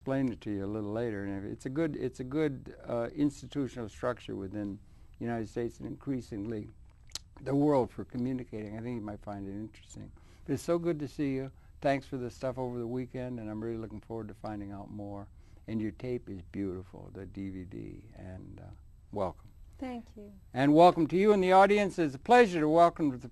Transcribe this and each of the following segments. explain it to you a little later. And it's a good institutional structure within the United States and increasingly the world for communicating. I think you might find it interesting. But it's so good to see you. Thanks for the stuff over the weekend, and I'm really looking forward to finding out more. And your tape is beautiful, the DVD, and welcome. Thank you. And welcome to you and the audience. It's a pleasure to welcome to the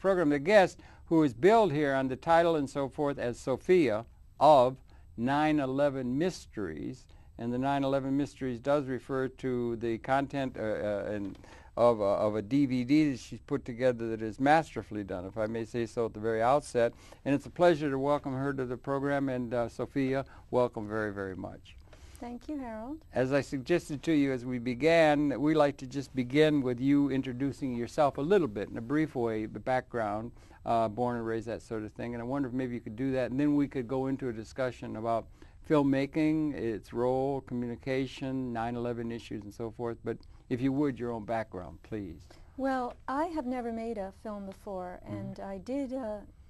program the guest who is billed here on the title and so forth as Sophia of 9/11 Mysteries. And the 9/11 Mysteries does refer to the content of a DVD that she's put together that is masterfully done, if I may say so at the very outset. And it's a pleasure to welcome her to the program. And Sophia, welcome very, very much. Thank you, Harold. As I suggested to you as we began, we like to just begin with you introducing yourself a little bit in a brief way, the background, born and raised, that sort of thing. And I wonder if maybe you could do that, and then we could go into a discussion about filmmaking, its role, communication, 9/11 issues, and so forth. But if you would, your own background, please. Well, I have never made a film before, and I did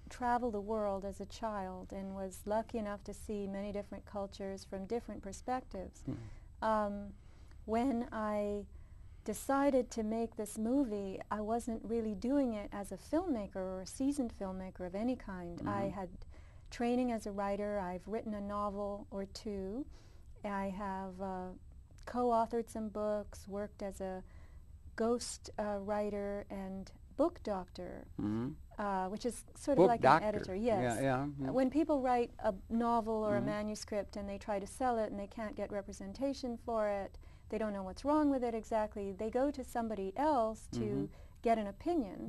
travel the world as a child and was lucky enough to see many different cultures from different perspectives. When I decided to make this movie, I wasn't really doing it as a filmmaker or a seasoned filmmaker of any kind. I had training as a writer. I've written a novel or two. I have co-authored some books, worked as a ghost writer and book doctor. Which is sort of like an editor, yes. When people write a novel or a manuscript and they try to sell it and they can't get representation for it, they don't know what's wrong with it exactly, they go to somebody else to get an opinion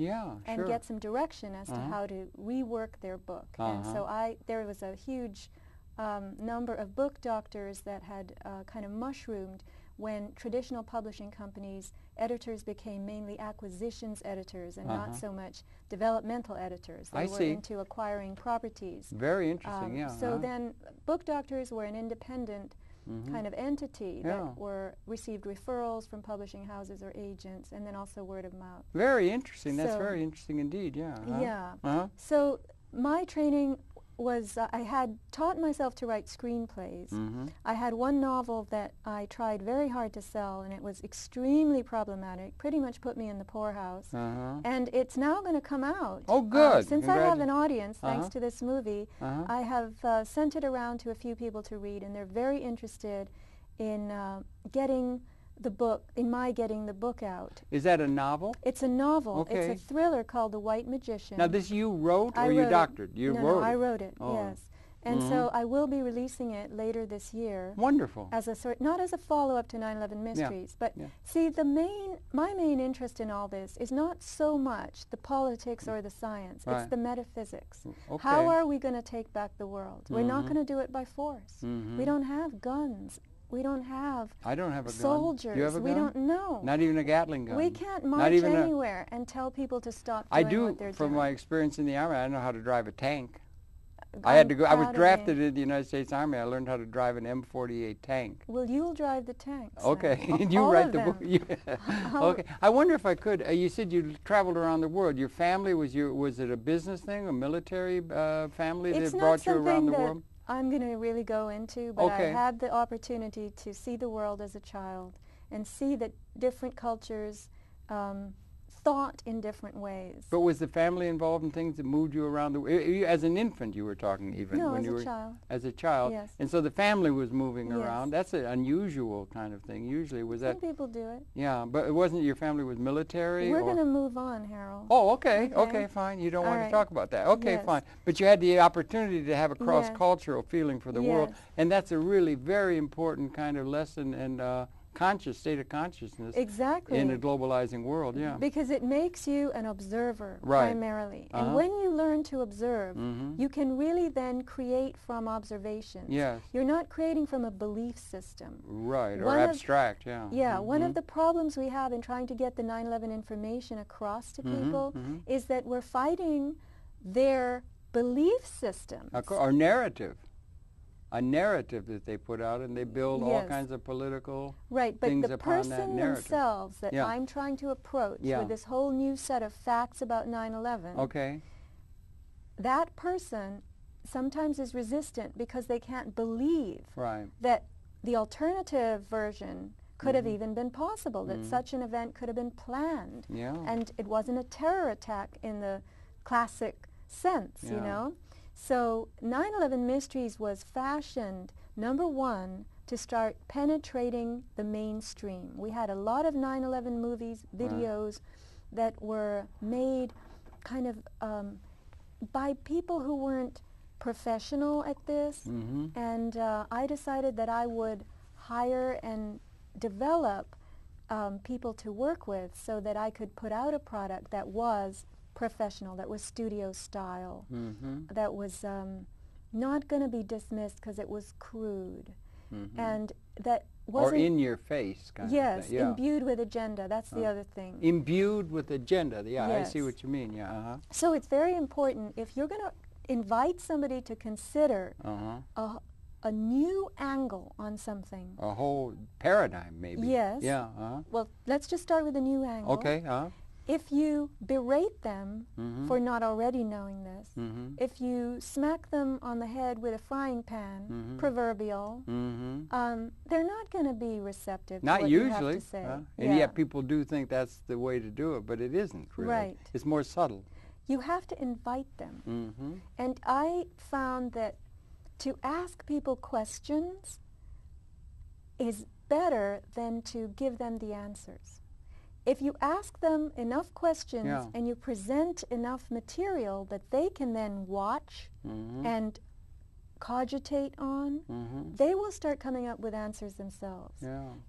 and get some direction as to how to rework their book. And so there was a huge number of book doctors that had kind of mushroomed when traditional publishing companies, editors became mainly acquisitions editors and not so much developmental editors. They were into acquiring properties. Very interesting, So then book doctors were an independent kind of entity that received referrals from publishing houses or agents, and then also word of mouth. Very interesting. So that's very interesting indeed, So my training was I had taught myself to write screenplays. I had one novel that I tried very hard to sell, and it was extremely problematic, pretty much put me in the poorhouse. And it's now going to come out. Oh, good. Since I have an audience, thanks to this movie, I have sent it around to a few people to read, and they're very interested in getting the book out. Is that a novel? It's a novel. Okay. It's a thriller called The White Magician. Now, this you wrote or you doctored? No, I wrote it, yes. And so I will be releasing it later this year. Wonderful. As a sort, not as a follow-up to 9/11 Mysteries, but see, my main interest in all this is not so much the politics or the science. Right. It's the metaphysics. Okay. How are we going to take back the world? We're not going to do it by force. We don't have guns. We don't have soldiers. You have a gun? We don't know. Not even a Gatling gun. We can't march anywhere and tell people to stop doing what they're doing. From my experience in the Army, I know how to drive a tank. I was drafted in the United States Army. I learned how to drive an M48 tank. Well, you'll drive the tanks. Okay. You write the book. Okay. I wonder if I could. You said you traveled around the world. Your family, was it a business thing, a military family that brought you around the world? I'm going to really go into, but I had the opportunity to see the world as a child and see that different cultures thought in different ways. But was the family involved in things that moved you around the world? As an infant you were talking even? No, when you were a child. As a child. Yes. And so the family was moving around. That's an unusual kind of thing. Usually some people do it. Yeah, but it wasn't your family was military? We're going to move on, Harold. Oh, okay, fine. You don't want to talk about that. Okay, fine. But you had the opportunity to have a cross-cultural feeling for the world, and that's a really very important kind of lesson and state of consciousness in a globalizing world, because it makes you an observer primarily. And when you learn to observe, you can really then create from observations. You're not creating from a belief system. One of the problems we have in trying to get the 9/11 information across to people is that we're fighting their belief systems. Our narrative. A narrative that they put out, and they build all kinds of political things upon that narrative. But the person themselves that I'm trying to approach with this whole new set of facts about 9/11, that person sometimes is resistant because they can't believe that the alternative version could have even been possible, that such an event could have been planned. And it wasn't a terror attack in the classic sense, you know. So 9/11 Mysteries was fashioned, number one, to start penetrating the mainstream. We had a lot of 9/11 movies, videos that were made kind of by people who weren't professional at this. And I decided that I would hire and develop people to work with so that I could put out a product that was professional, that was studio style, that was not going to be dismissed because it was crude, and that wasn't... Or in your face kind of thing. Yes, imbued with agenda, that's the other thing. Imbued with agenda, I see what you mean, So it's very important, if you're going to invite somebody to consider a new angle on something. A whole paradigm, maybe. Well, let's just start with a new angle. If you berate them for not already knowing this, if you smack them on the head with a frying pan, proverbial, they're not going to be receptive to what you have to say. And yet people do think that's the way to do it, but it isn't, really. It's more subtle. You have to invite them. And I found that to ask people questions is better than to give them the answers. If you ask them enough questions and you present enough material that they can then watch and cogitate on, they will start coming up with answers themselves.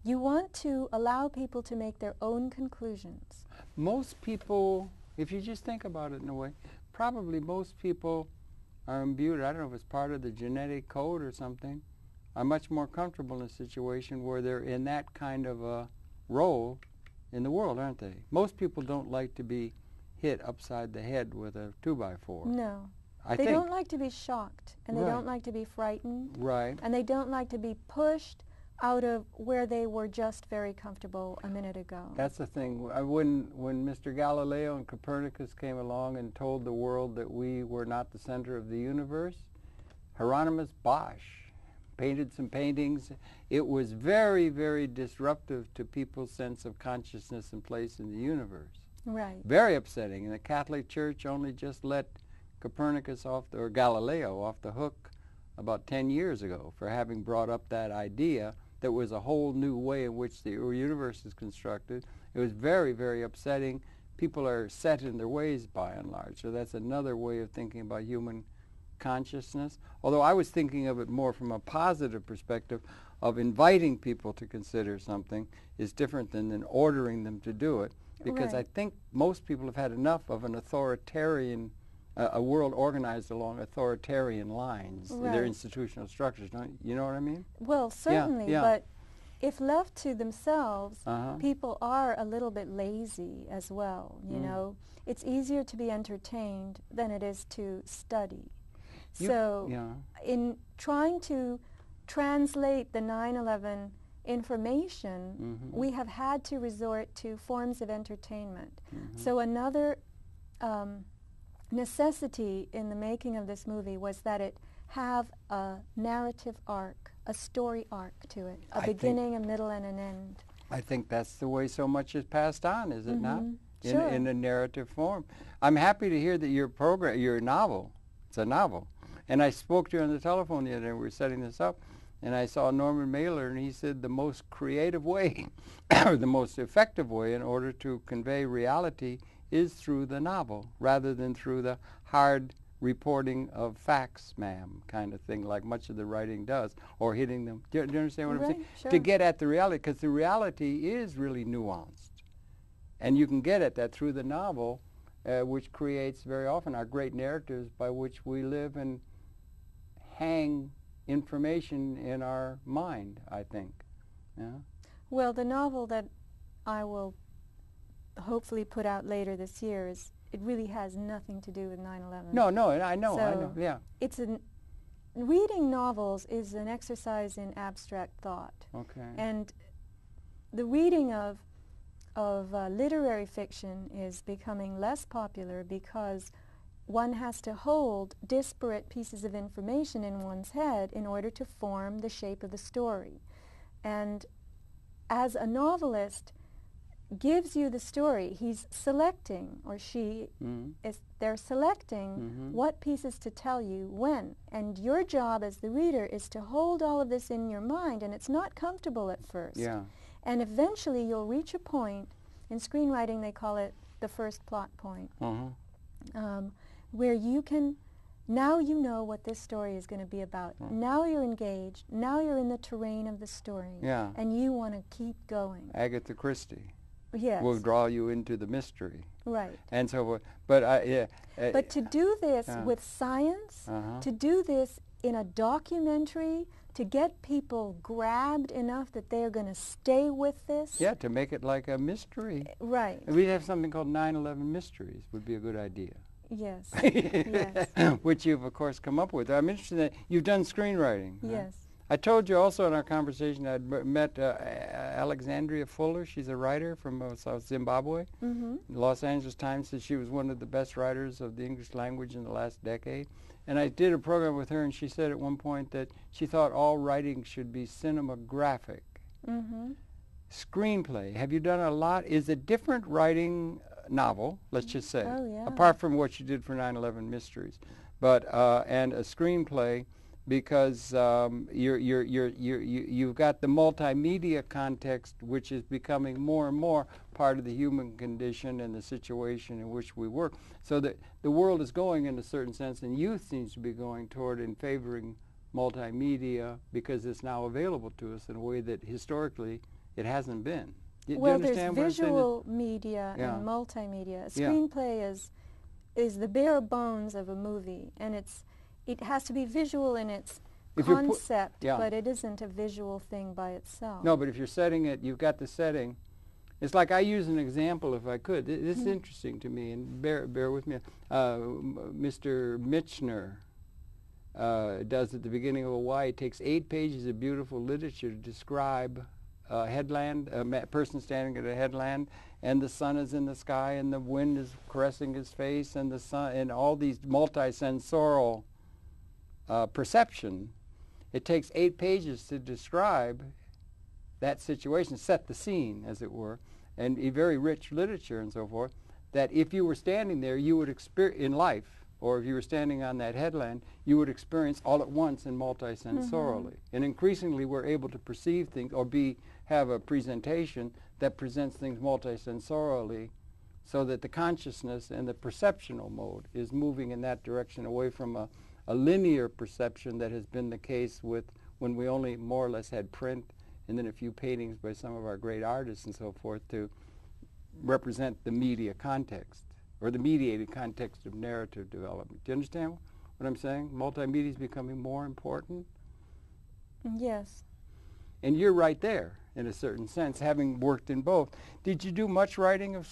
You want to allow people to make their own conclusions. Most people, if you just think about it in a way, probably most people are imbued, I don't know if it's part of the genetic code or something, are much more comfortable in a situation where they're in that kind of a role in the world, aren't they? Most people don't like to be hit upside the head with a 2x4. No. They don't like to be shocked, and they don't like to be frightened. And they don't like to be pushed out of where they were just very comfortable a minute ago. That's the thing. When Mr. Galileo and Copernicus came along and told the world that we were not the center of the universe, Hieronymus Bosch painted some paintings. It was very, very disruptive to people's sense of consciousness and place in the universe. Very upsetting. And the Catholic Church only just let Copernicus off, or Galileo off the hook about 10 years ago for having brought up that idea that was a whole new way in which the universe is constructed. It was very, very upsetting. People are set in their ways by and large. So that's another way of thinking about human consciousness, although I was thinking of it more from a positive perspective of inviting people to consider something is different than ordering them to do it, because I think most people have had enough of an authoritarian, a world organized along authoritarian lines, their institutional structures, you know what I mean? Well, certainly, but if left to themselves, people are a little bit lazy as well, you know. It's easier to be entertained than it is to study. So in trying to translate the 9/11 information, we have had to resort to forms of entertainment. So another necessity in the making of this movie was that it have a narrative arc, a story arc to it, a beginning, a middle, and an end. I think that's the way so much is passed on, is it not? In a narrative form. I'm happy to hear that your program, your novel, it's a novel. And I spoke to you on the telephone the other day, we were setting this up, and I saw Norman Mailer, and he said the most creative way, or the most effective way in order to convey reality is through the novel, rather than through the hard reporting of facts, ma'am, kind of thing, like much of the writing does, or hitting them. Do you understand what I'm saying? To get at the reality, because the reality is really nuanced. And you can get at that through the novel, which creates very often our great narratives by which we live and hang information in our mind, I think. Well, the novel that I will hopefully put out later this year, it really has nothing to do with 9/11. No, I know, yeah. It's reading novels is an exercise in abstract thought. And the reading of literary fiction is becoming less popular because one has to hold disparate pieces of information in one's head in order to form the shape of the story. And as a novelist gives you the story, he's selecting, or she, they're selecting what pieces to tell you when. And your job as the reader is to hold all of this in your mind, and it's not comfortable at first. Yeah. And eventually you'll reach a point, in screenwriting they call it the first plot point, where you can, now you know what this story is going to be about. Now you're engaged, now you're in the terrain of the story, and you want to keep going. Agatha Christie. Yes. Will draw you into the mystery. Right. And so, but to do this with science, to do this in a documentary, to get people grabbed enough that they're going to stay with this. Yeah, to make it like a mystery. Right. We'd have something called 9-11 Mysteries would be a good idea. Yes. Yes. Which you've, of course, come up with. I'm interested that you've done screenwriting. Yes. I told you also in our conversation I'd met Alexandria Fuller. She's a writer from South Zimbabwe. The Los Angeles Times says she was one of the best writers of the English language in the last decade. And I did a program with her, and she said at one point that she thought all writing should be cinematographic. Screenplay. Have you done a lot? Is a different writing novel, let's just say, apart from what you did for 9/11 Mysteries, but and a screenplay, because you've got the multimedia context, which is becoming more and more part of the human condition and the situation in which we work. So that the world is going in a certain sense, and youth seems to be going toward and favoring multimedia because it's now available to us in a way that historically it hasn't been. Well, there's visual media and multimedia. A screenplay is the bare bones of a movie, and it's it has to be visual in its concept, but it isn't a visual thing by itself. No, but if you're setting it, you've got the setting. It's like I use an example if I could. This is interesting to me, and bear with me. Mr. Michener does at the beginning of Hawaii, takes 8 pages of beautiful literature to describe a headland, a person standing at a headland, and the sun is in the sky, and the wind is caressing his face, and the sun, and all these multisensorial perception. It takes 8 pages to describe that situation, set the scene, as it were, and a very rich literature and so forth, that if you were standing there, you would experience in life, or if you were standing on that headland, you would experience all at once and multisensorially. And increasingly, we're able to perceive things or have a presentation that presents things multisensorially, so that the consciousness and the perceptional mode is moving in that direction away from a linear perception that has been the case with when we only more or less had print and then a few paintings by some of our great artists and so forth to represent the media context or the mediated context of narrative development. Do you understand what I'm saying? Multimedia is becoming more important. Yes. And you're right there in a certain sense, having worked in both. Did you do much writing of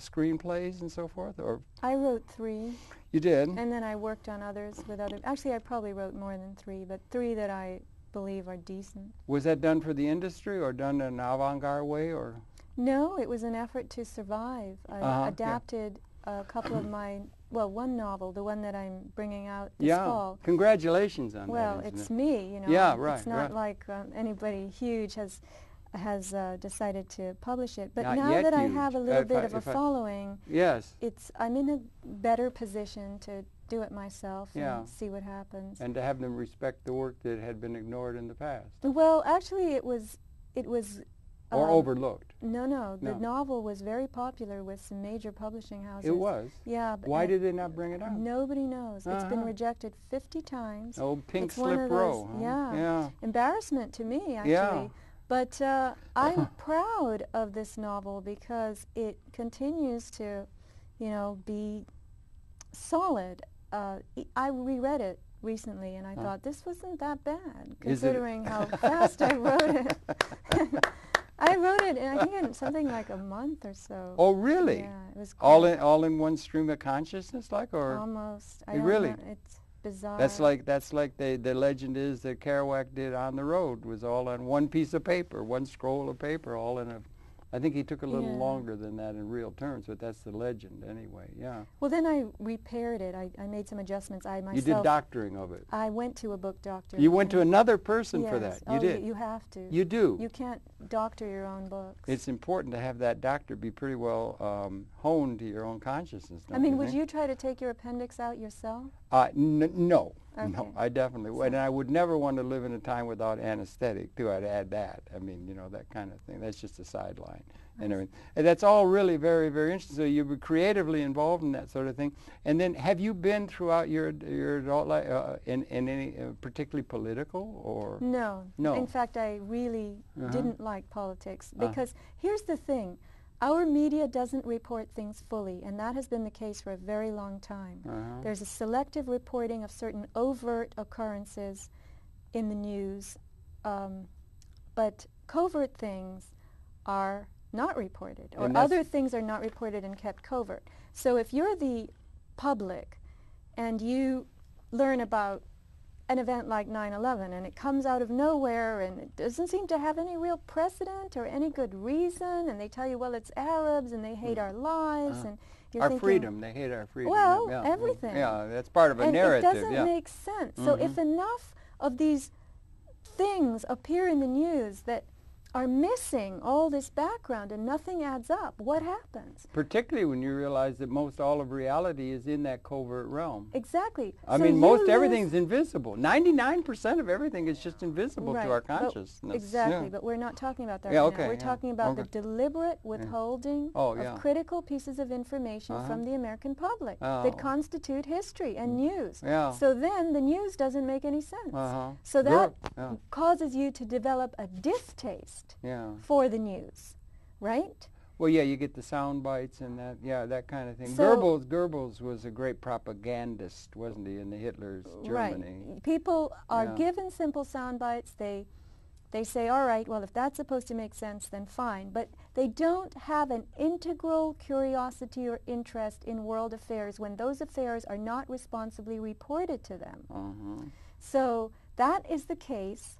screenplays and so forth? Or I wrote 3. You did? And then I worked on others with other... Actually, I probably wrote more than 3, but 3 that I believe are decent. Was that done for the industry or done in an avant-garde way? Or no, it was an effort to survive. I adapted a couple of my... Well, one novel, the one that I'm bringing out this fall. Congratulations on that. Well, it's me, you know. Yeah, right. It's not like anybody huge has decided to publish it. But now that I have a little bit of a following, I'm in a better position to do it myself and see what happens. And to have them respect the work that had been ignored in the past. Well, actually it was or overlooked. No. The novel was very popular with some major publishing houses. It was? Yeah. But why did they not bring it out? Nobody knows. It's been rejected 50 times. Oh, Pink Slip Row. Huh? Yeah. Embarrassment to me, actually. Yeah. But I'm proud of this novel because it continues to, you know, be solid. I reread it recently and I thought this wasn't that bad considering how fast I wrote it. I wrote it, I think, in something like a month or so. Oh, really? Yeah, it was great. All in one stream of consciousness, like, or almost. I don't know. It's bizarre. That's like the legend is that Kerouac did On the Road was all on one piece of paper, one scroll of paper, all in a I think he took a little longer than that in real terms, but that's the legend anyway, yeah. Well, then I repaired it. I made some adjustments. I myself... You did doctoring of it. I went to a book doctor. You went to another person for that. You did. You have to. You do. You can't doctor your own books. It's important to have that doctor be pretty well honed to your own consciousness. I mean, would you try to take your appendix out yourself? No. Okay. No, I definitely would. And I would never want to live in a time without anesthetic, too. I'd add that. I mean, you know, that kind of thing. That's just a sideline and everything. And that's all really very, very interesting. So you were creatively involved in that sort of thing. And then have you been throughout your adult life in any particularly political or? No. No. In fact, I really didn't like politics because here's the thing. Our media doesn't report things fully, and that has been the case for a very long time. There's a selective reporting of certain overt occurrences in the news, but covert things are not reported, or other things are not reported and kept covert. So if you're the public and you learn about an event like 9/11 and it comes out of nowhere and it doesn't seem to have any real precedent or any good reason, and they tell you, well, it's Arabs and they hate our lives and you're thinking, freedom, they hate our freedom. Well, everything. Yeah, that's part of a narrative. And it doesn't make sense. So if enough of these things appear in the news that are missing all this background and nothing adds up, what happens? Particularly when you realize that most all of reality is in that covert realm. Exactly. I mean, most everything's invisible. 99% of everything is just invisible to our consciousness. But exactly, but we're not talking about that right now. We're talking about the deliberate withholding of critical pieces of information from the American public that constitute history and news. So then the news doesn't make any sense. So that causes you to develop a distaste for the news, right? Well, yeah, you get the sound bites and that, that kind of thing. So Goebbels was a great propagandist, wasn't he, in the Hitler's Germany? Right. People are given simple sound bites. They say, all right, well, if that's supposed to make sense, then fine. But they don't have an integral curiosity or interest in world affairs when those affairs are not responsibly reported to them. So that is the case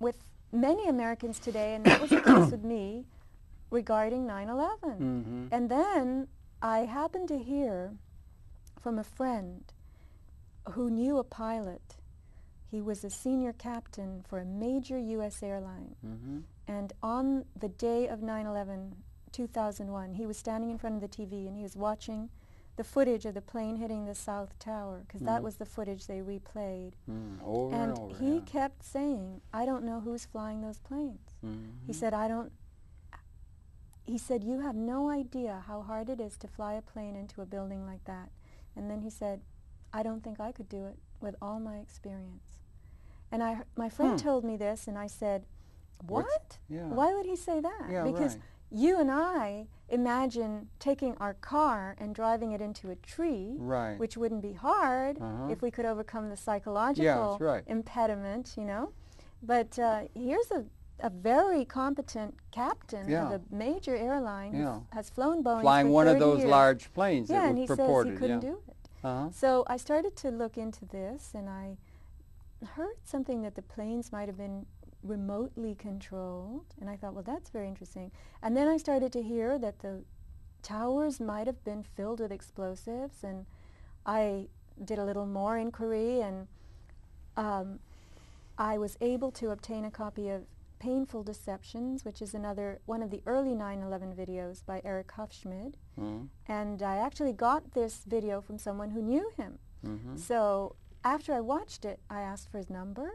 with many Americans today, and that was the case with me regarding 9/11. And then I happened to hear from a friend who knew a pilot. He was a senior captain for a major U.S. airline. And on the day of 9/11, 2001, he was standing in front of the TV and he was watching the footage of the plane hitting the South Tower, because that was the footage they replayed. Over and over, he kept saying, I don't know who's flying those planes. He said, I don't... He said, you have no idea how hard it is to fly a plane into a building like that. And then he said, I don't think I could do it with all my experience. And I, my friend told me this, and I said, what? Why would he say that? Because you and I imagine taking our car and driving it into a tree, which wouldn't be hard if we could overcome the psychological impediment, you know. But here's a very competent captain of a major airline who has flown Boeing flying for one of those years. Large planes that and he says he couldn't do it. So I started to look into this, and I heard something that the planes might have been remotely controlled, and I thought, well, that's very interesting. And then I started to hear that the towers might have been filled with explosives, and I did a little more inquiry, and I was able to obtain a copy of Painful Deceptions, which is another one of the early 9/11 videos by Eric Hufschmid. And I actually got this video from someone who knew him. So after I watched it, I asked for his number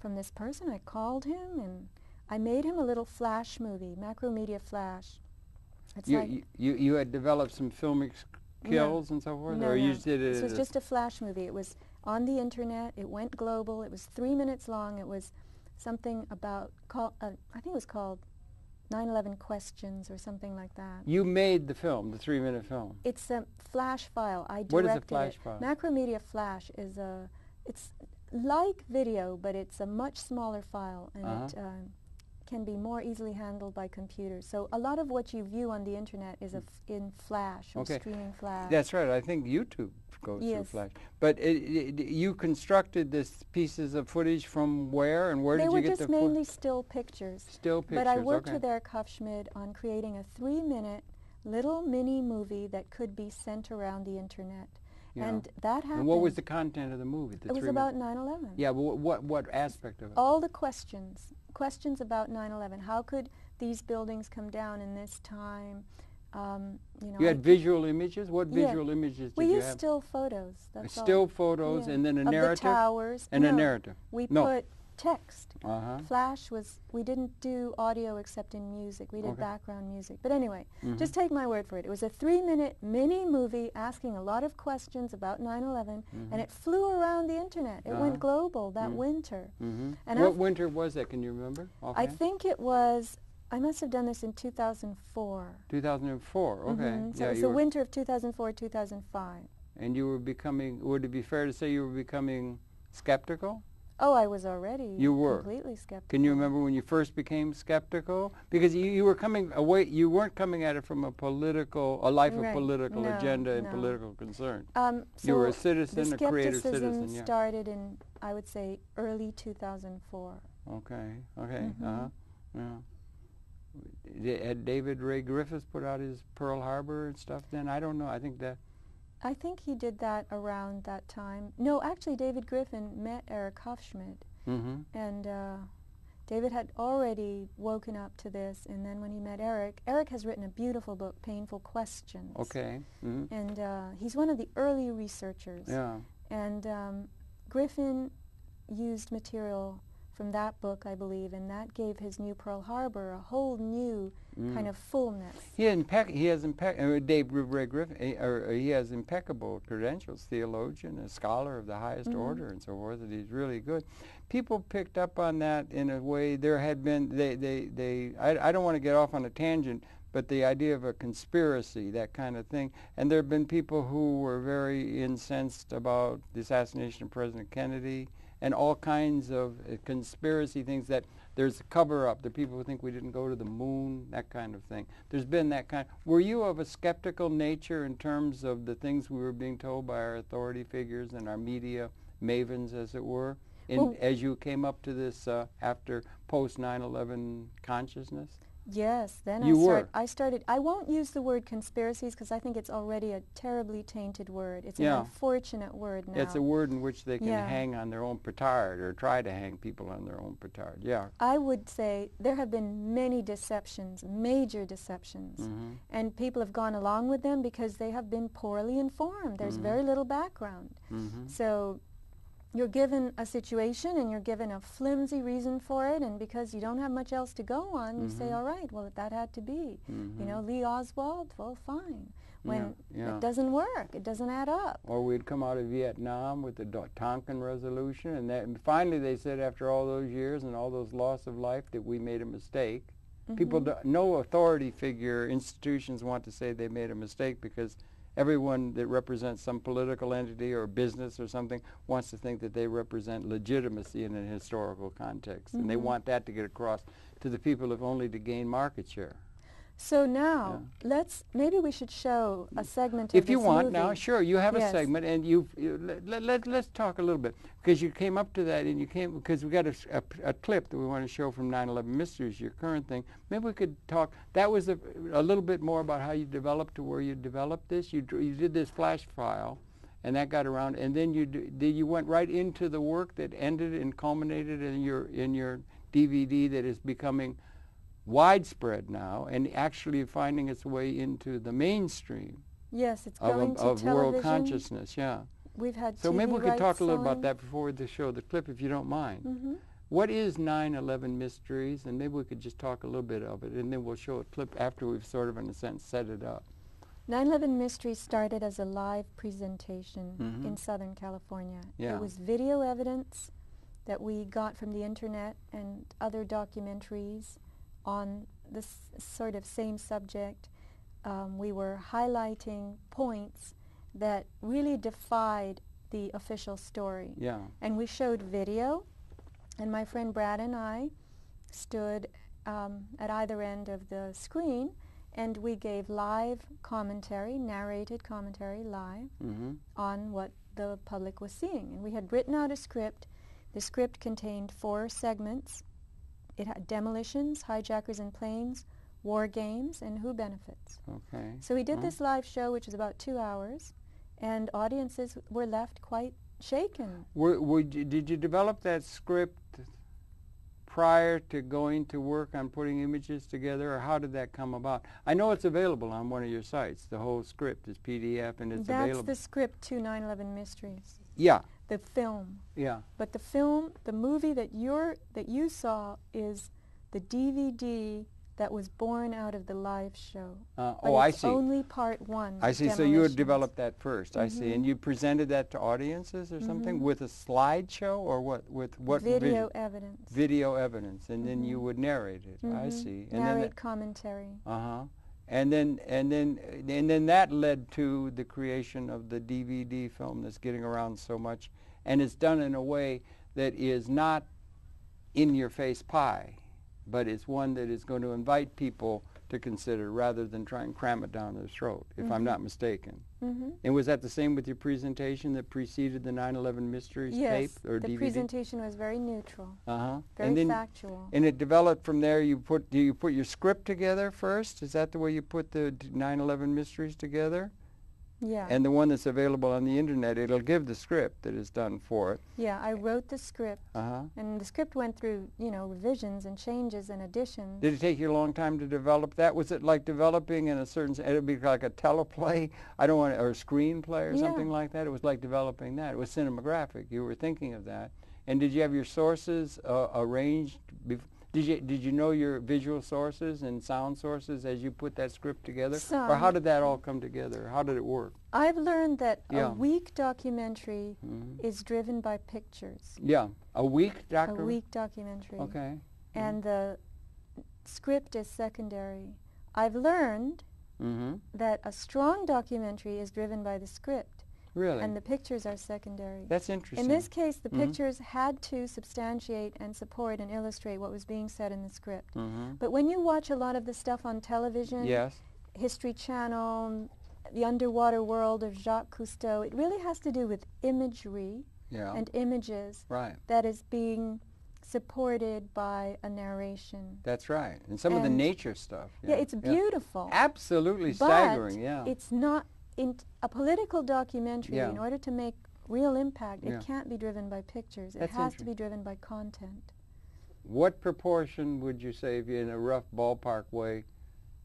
from this person. I called him, and I made him a little flash movie, Macromedia Flash. It's you had developed some filmic skills and so forth? No, or you did it? This was just a flash movie. It was on the internet. It went global. It was 3 minutes long. It was something about, I think it was called 9/11 Questions or something like that. You made the film, the 3 minute film? It's a flash file. I directed it. What is a flash file? Macromedia Flash is a, it's like video, but it's a much smaller file, and it can be more easily handled by computers. So a lot of what you view on the internet is in Flash, or streaming Flash. That's right. I think YouTube goes through Flash. But you constructed these pieces of footage from where, and where did you get the footage? They were just mainly still pictures. Still pictures, but I worked with Eric Hufschmid on creating a 3-minute little mini movie that could be sent around the internet. You and know. That happened. And what was the content of the movie? The it was about 9/11. Yeah, but what aspect of it? All the questions about 9/11. How could these buildings come down in this time? You know, you had visual images. What visual images did you have? We used still photos. That's still all. Photos, and then a narrative. Of the towers. And a narrative. We put text. Flash was. We didn't do audio except in music. We did background music. But anyway, just take my word for it. It was a 3-minute mini movie asking a lot of questions about 9/11, and it flew around the internet. It went global that winter. And what winter was that? Can you remember? Offhand? I think it was. I must have done this in 2004. 2004. Okay. So it was the winter of 2004, 2005. And you were becoming. Would it be fair to say you were becoming skeptical? Oh, I was already completely skeptical. Can you remember when you first became skeptical? Because you were coming away, you weren't coming at it from a political, a life of political agenda and political concern. So you were a citizen, a creative citizen. The skepticism started in, I would say, early 2004. Okay, okay, Had David Ray Griffin put out his Pearl Harbor and stuff then? I don't know, I think that... I think he did that around that time. No, actually, David Griffin met Eric Hufschmid, and David had already woken up to this. And then when he met Eric, Eric has written a beautiful book, Painful Questions. Okay. And he's one of the early researchers. Yeah. And Griffin used material from that book, I believe, and that gave his new Pearl Harbor a whole new kind of fullness. He has impeccable credentials, theologian, a scholar of the highest order, and so forth. And he's really good. People picked up on that in a way. There had been I don't want to get off on a tangent, but the idea of a conspiracy, that kind of thing, and there have been people who were very incensed about the assassination of President Kennedy. And all kinds of conspiracy things that there's a cover-up. The people who think we didn't go to the moon, that kind of thing. There's been that kind. Were you of a skeptical nature in terms of the things we were being told by our authority figures and our media mavens, as it were, as you came up to this after post 9/11 consciousness? Yes, then I started. I won't use the word conspiracies because I think it's already a terribly tainted word. It's an unfortunate word now. It's a word in which they can hang on their own petard or try to hang people on their own petard. Yeah. I would say there have been many deceptions, major deceptions, and people have gone along with them because they have been poorly informed. There's very little background. So you're given a situation and you're given a flimsy reason for it, and because you don't have much else to go on, you say, all right, well, that had to be. You know, Lee Oswald, well, fine. When it doesn't work, it doesn't add up. Or we'd come out of Vietnam with the Do Tonkin Resolution, and that, and finally they said after all those years and all those loss of life that we made a mistake. People, no authority figure, institutions want to say they made a mistake because everyone that represents some political entity or business or something wants to think that they represent legitimacy in a historical context. And they want that to get across to the people if only to gain market share. So now, maybe we should show a segment of this movie. If you want now, sure, you have a segment, and let's talk a little bit. Because you came up to that, and you came, because we got a clip that we want to show from 9/11 Mysteries, your current thing. Maybe we could talk, that was a little bit more about how you developed to where you developed this. You did this flash file, and that got around, and then you went right into the work that ended and culminated in your DVD that is becoming widespread now, and actually finding its way into the mainstream. Yes, it's going to television. Of world consciousness, We've had TV. So maybe we could talk a little about that before the show, the clip, if you don't mind. What is 9/11 Mysteries? And maybe we could just talk a little bit of it, and then we'll show a clip after we've sort of, in a sense, set it up. 9/11 Mysteries started as a live presentation in Southern California. It was video evidence that we got from the internet and other documentaries on this sort of same subject. We were highlighting points that really defied the official story. And we showed video, and my friend Brad and I stood at either end of the screen, and we gave live commentary, narrated commentary live, on what the public was seeing. And we had written out a script. The script contained 4 segments. It had demolitions, hijackers and planes, war games, and who benefits. Okay. So we did this live show, which was about 2 hours, and audiences were left quite shaken. Did you develop that script prior to going to work on putting images together, or how did that come about? I know it's available on one of your sites. The whole script is PDF, and it's available. That's the script to 9/11 Mysteries. Yeah. The film. Yeah. But the film, the movie that you saw is the DVD that was born out of the live show. Oh, I see. Only part 1. I see. So you had developed that first. I see. And you presented that to audiences or something with a slideshow, or what? With what? Video evidence. Video evidence, and then you would narrate it. I see. And narrate then commentary. And then that led to the creation of the DVD film that's getting around so much, and it's done in a way that is not in-your-face pie, but it's one that is going to invite people to consider rather than try and cram it down their throat, if I'm not mistaken. And was that the same with your presentation that preceded the 9/11 Mysteries tape or DVD? Yes, the presentation was very neutral, very factual. And it developed from there. Do you put your script together first? Is that the way you put the 9/11 Mysteries together? Yeah. And the one that's available on the internet, it'll give the script that is done for it. Yeah, I wrote the script, and the script went through, you know, revisions and changes and additions. Did it take you a long time to develop that? Was it like developing in a certain, it would be like a teleplay, or a screenplay or something like that? It was like developing that. It was cinematographic. You were thinking of that. And did you have your sources arranged? Did you know your visual sources and sound sources as you put that script together? Or how did that all come together? How did it work? I've learned that a weak documentary is driven by pictures. Yeah. A weak documentary? A weak documentary. Okay. And the script is secondary. I've learned that a strong documentary is driven by the script. Really? And the pictures are secondary. That's interesting. In this case, the pictures had to substantiate and support and illustrate what was being said in the script. But when you watch a lot of the stuff on television, History Channel, the underwater world of Jacques Cousteau, it really has to do with imagery and images that is being supported by a narration. That's right. And some of the nature stuff. Yeah, it's beautiful. Absolutely staggering, but it's not... In a political documentary, in order to make real impact, it can't be driven by pictures. It has to be driven by content. What proportion would you say, if you, in a rough ballpark way,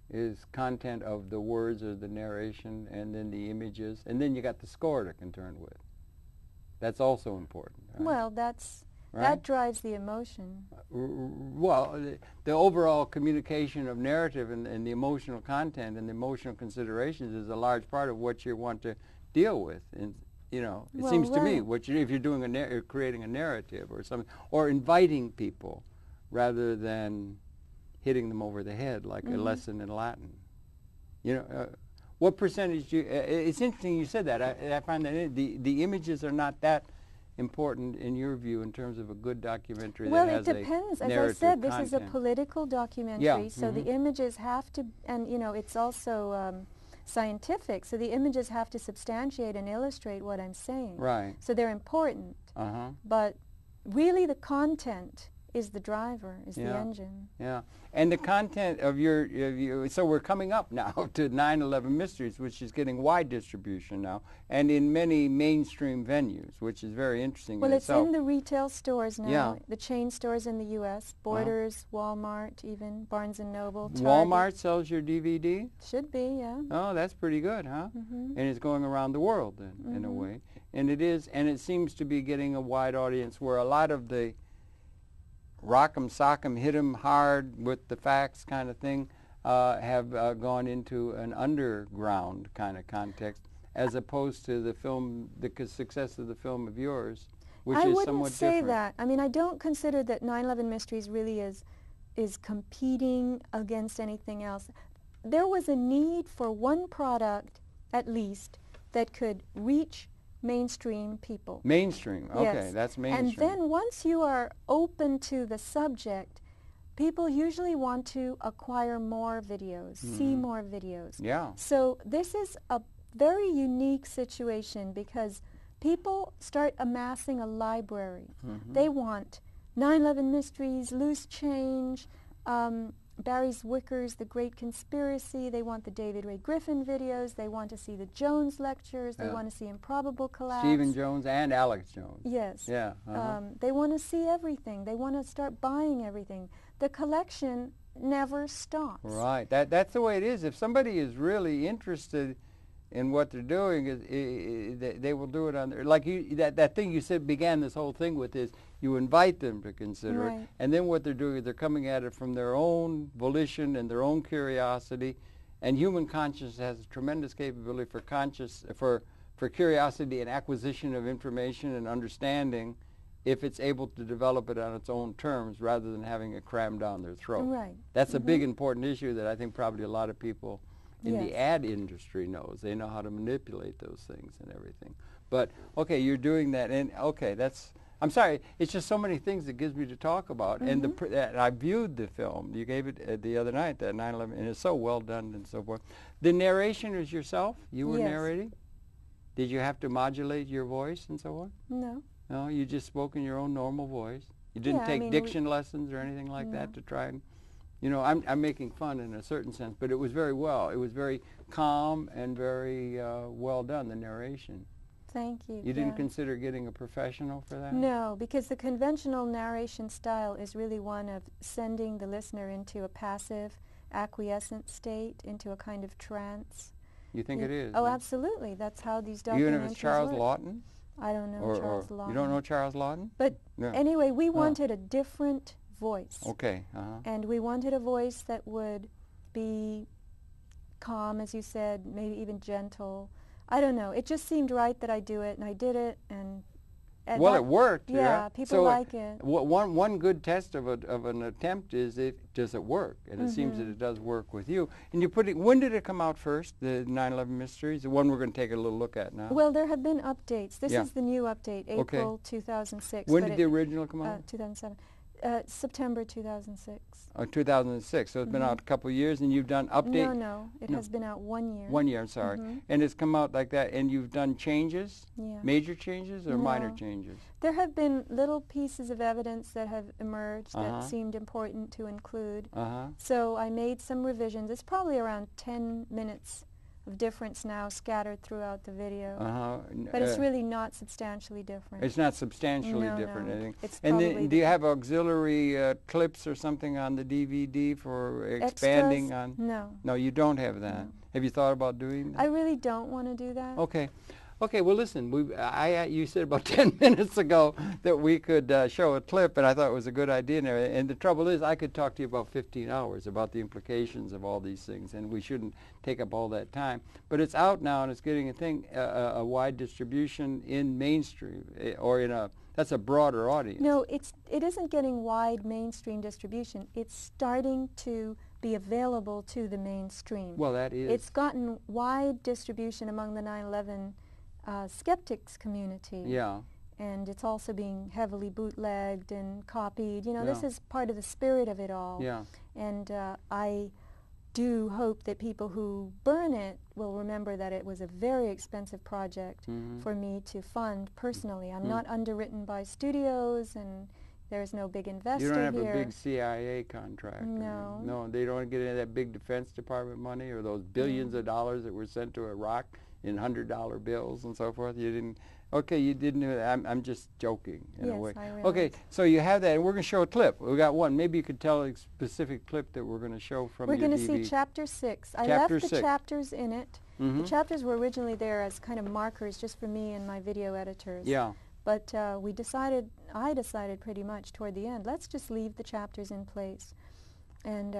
is content of the words or the narration, and then the images, and then you got the score to contend with? That's also important. Right? Well, that's that drives the emotion. The overall communication of narrative and the emotional content and the emotional considerations is a large part of what you want to deal with. And you know, it seems to me, if you're doing creating a narrative or something, or inviting people, rather than hitting them over the head like a lesson in Latin. You know, what percentage? It's interesting you said that. I find that the images are not that important in your view in terms of a good documentary that has a narrative content? Well, it depends. As I said, this is a political documentary, so the images have to, and you know, it's also scientific, so the images have to substantiate and illustrate what I'm saying. Right. So they're important, but really the content is the driver, is the engine. Yeah, and the content of your so we're coming up now to 9/11 Mysteries, which is getting wide distribution now, and in many mainstream venues, which is very interesting. Well, it's in the retail stores now, the chain stores in the U.S., Borders, Walmart, even Barnes & Noble, Target. Walmart sells your DVD? Should be, yeah. Oh, that's pretty good, huh? And it's going around the world then, in a way. And it is, and it seems to be getting a wide audience where a lot of the rock 'em, sock 'em, hit 'em hard with the facts kind of thing have gone into an underground kind of context, as opposed to the film, the success of the film of yours, which is somewhat different. I wouldn't say that. I mean, I don't consider that 9/11 Mysteries really is competing against anything else. There was a need for one product, at least, that could reach mainstream people. Mainstream, okay, that's mainstream. And then once you are open to the subject, people usually want to acquire more videos, see more videos. Yeah. So this is a very unique situation because people start amassing a library. They want 9/11 Mysteries, Loose Change, Barry's Wickers, The Great Conspiracy. They want the David Ray Griffin videos. They want to see the Jones lectures. They want to see Improbable Collapse. Stephen Jones and Alex Jones. Yes. Yeah. They want to see everything. They want to start buying everything. The collection never stops. Right. That's the way it is. If somebody is really interested in what they're doing, they will do it on their, like you, that thing you said began this whole thing with is you invite them to consider it, and then what they're doing is they're coming at it from their own volition and their own curiosity, and human consciousness has a tremendous capability for curiosity and acquisition of information and understanding if it's able to develop it on its own terms rather than having it crammed down their throat. Right. That's a big important issue that I think probably a lot of people in the ad industry knows. They know how to manipulate those things and everything. But okay, you're doing that, and okay, that's, I'm sorry, it's just so many things that gives me to talk about. And I viewed the film. You gave it the other night, that 9/11, and it's so well done and so forth. The narration is yourself? You were narrating? Did you have to modulate your voice and so on? No. No, you just spoke in your own normal voice. You didn't take diction lessons or anything like that to try and... You know, I'm making fun in a certain sense, but it was very well. It was very calm and very well done, the narration. Thank you. You didn't consider getting a professional for that? No, because the conventional narration style is really one of sending the listener into a passive, acquiescent state, into a kind of trance. You think it is? Oh, absolutely. That's how these documentaries work. You know Charles Lawton? I don't know Charles Lawton. You don't know Charles Lawton? But anyway, we wanted a different voice. Okay. And we wanted a voice that would be calm, as you said, maybe even gentle. I don't know. It just seemed right that I do it, and I did it, and well, it worked. Yeah, people like it. One good test of an attempt is does it work, and it seems that it does work with you. And you put it. When did it come out first? The 9/11 Mysteries, the one we're going to take a little look at now. Well, there have been updates. This is the new update, April 2006. When did the original come out? 2007. September 2006. 2006, so it's been out a couple of years, and you've done updates? No, it has been out 1 year. 1 year, I'm sorry. And it's come out like that, and you've done changes? Yeah. Major changes or minor changes? There have been little pieces of evidence that have emerged that seemed important to include. So I made some revisions. It's probably around 10 minutes of difference now scattered throughout the video. But it's really not substantially different. It's not substantially different. No. It's probably then do you have auxiliary clips or something on the DVD for expanding extras? No. No, you don't have that. No. Have you thought about doing that? I really don't want to do that. Okay. Okay, well, listen, you said about 10 minutes ago that we could show a clip, and I thought it was a good idea. And the trouble is, I could talk to you about 15 hours about the implications of all these things, and we shouldn't take up all that time. But it's out now, and it's getting a wide distribution in mainstream, or in a, that's a broader audience. No, it isn't getting wide mainstream distribution. It's starting to be available to the mainstream. Well, that is. It's gotten wide distribution among the 9/11 skeptics community. Yeah. And it's also being heavily bootlegged and copied. You know, this is part of the spirit of it all. Yeah. And I do hope that people who burn it will remember that it was a very expensive project for me to fund personally. I'm not underwritten by studios, and there's no big investor here. You don't have a big CIA contract. No. No, they don't get any of that big Defense Department money or those billions of dollars that were sent to Iraq in $100 bills and so forth. You didn't, okay, you didn't do that. I'm just joking in a way. I realize. Okay, so you have that, and we're going to show a clip. We got one. Maybe you could tell a specific clip that we're going to show from your DVD. We're going to see Chapter 6. I left the chapters in it. The chapters were originally there as kind of markers just for me and my video editors. Yeah. But I decided pretty much toward the end, let's just leave the chapters in place and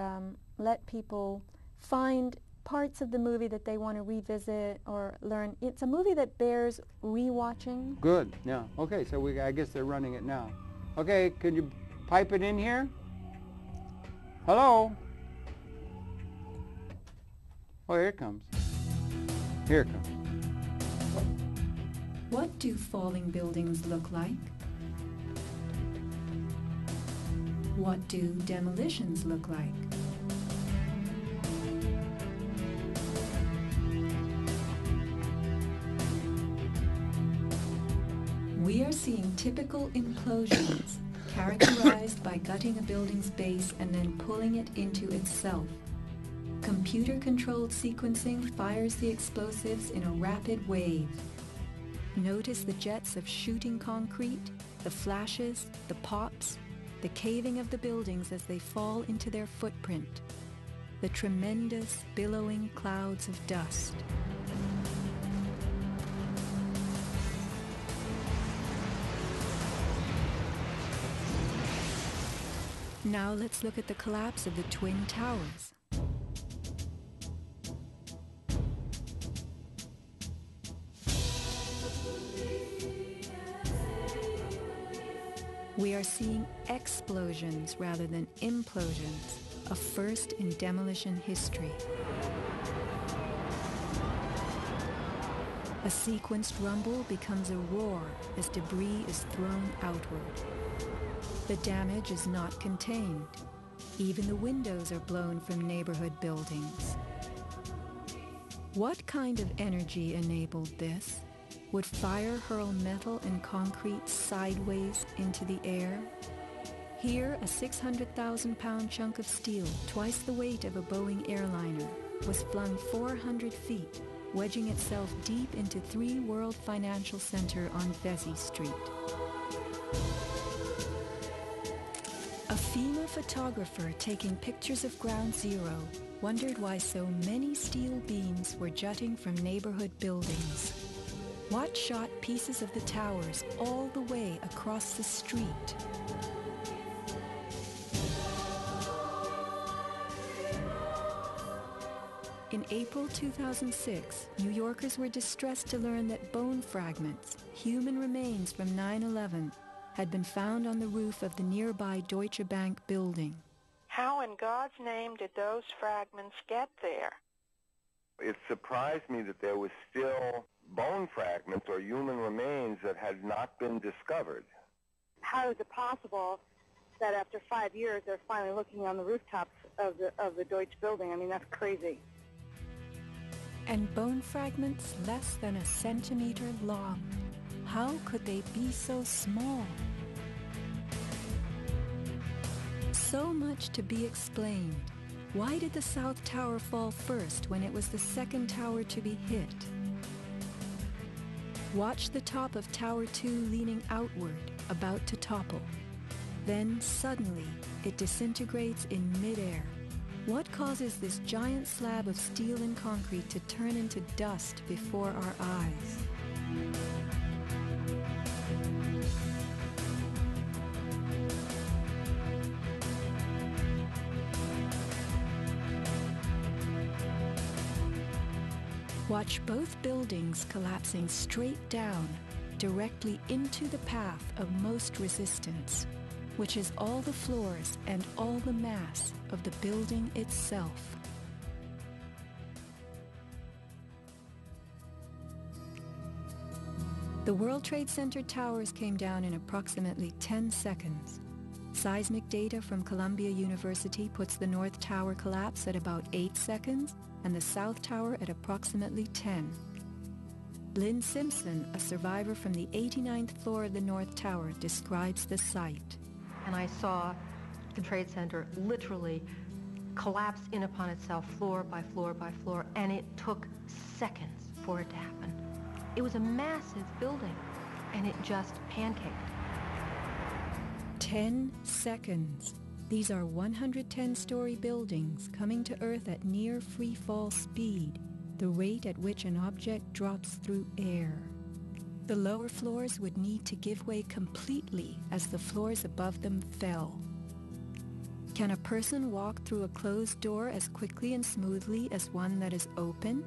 let people find parts of the movie that they want to revisit or learn. It's a movie that bears rewatching. Good. Yeah. Okay. So I guess they're running it now. Okay. Could you pipe it in here? Hello. Oh, here it comes. Here it comes. What do falling buildings look like? What do demolitions look like? We are seeing typical implosions characterized by gutting a building's base and then pulling it into itself. Computer-controlled sequencing fires the explosives in a rapid wave. Notice the jets of shooting concrete, the flashes, the pops, the caving of the buildings as they fall into their footprint, the tremendous billowing clouds of dust. Now let's look at the collapse of the Twin Towers. We are seeing explosions rather than implosions, a first in demolition history. A sequenced rumble becomes a roar as debris is thrown outward. The damage is not contained. Even the windows are blown from neighborhood buildings. What kind of energy enabled this? Would fire hurl metal and concrete sideways into the air? Here, a 600,000-pound chunk of steel, twice the weight of a Boeing airliner, was flung 400 feet, wedging itself deep into 3 World Financial Center on Vesey Street. A FEMA photographer taking pictures of Ground Zero wondered why so many steel beams were jutting from neighborhood buildings. What shot pieces of the towers all the way across the street? In April 2006, New Yorkers were distressed to learn that bone fragments, human remains from 9/11, had been found on the roof of the nearby Deutsche Bank building. How in God's name did those fragments get there? It surprised me that there was still bone fragments or human remains that had not been discovered. How is it possible that after 5 years they're finally looking on the rooftops of the Deutsche building? I mean, that's crazy. And bone fragments less than a centimeter long. How could they be so small? So much to be explained. Why did the South Tower fall first when it was the second tower to be hit? Watch the top of Tower 2 leaning outward, about to topple. Then, suddenly, it disintegrates in midair. What causes this giant slab of steel and concrete to turn into dust before our eyes? Watch both buildings collapsing straight down, directly into the path of most resistance, which is all the floors and all the mass of the building itself. The World Trade Center towers came down in approximately 10 seconds. Seismic data from Columbia University puts the North Tower collapse at about 8 seconds and the South Tower at approximately 10. Lynn Simpson, a survivor from the 89th floor of the North Tower, describes the site. And I saw the Trade Center literally collapse in upon itself, floor by floor by floor, and it took seconds for it to happen. It was a massive building, and it just pancaked. 10 seconds. These are 110-story buildings coming to Earth at near free-fall speed, the rate at which an object drops through air. The lower floors would need to give way completely as the floors above them fell. Can a person walk through a closed door as quickly and smoothly as one that is open?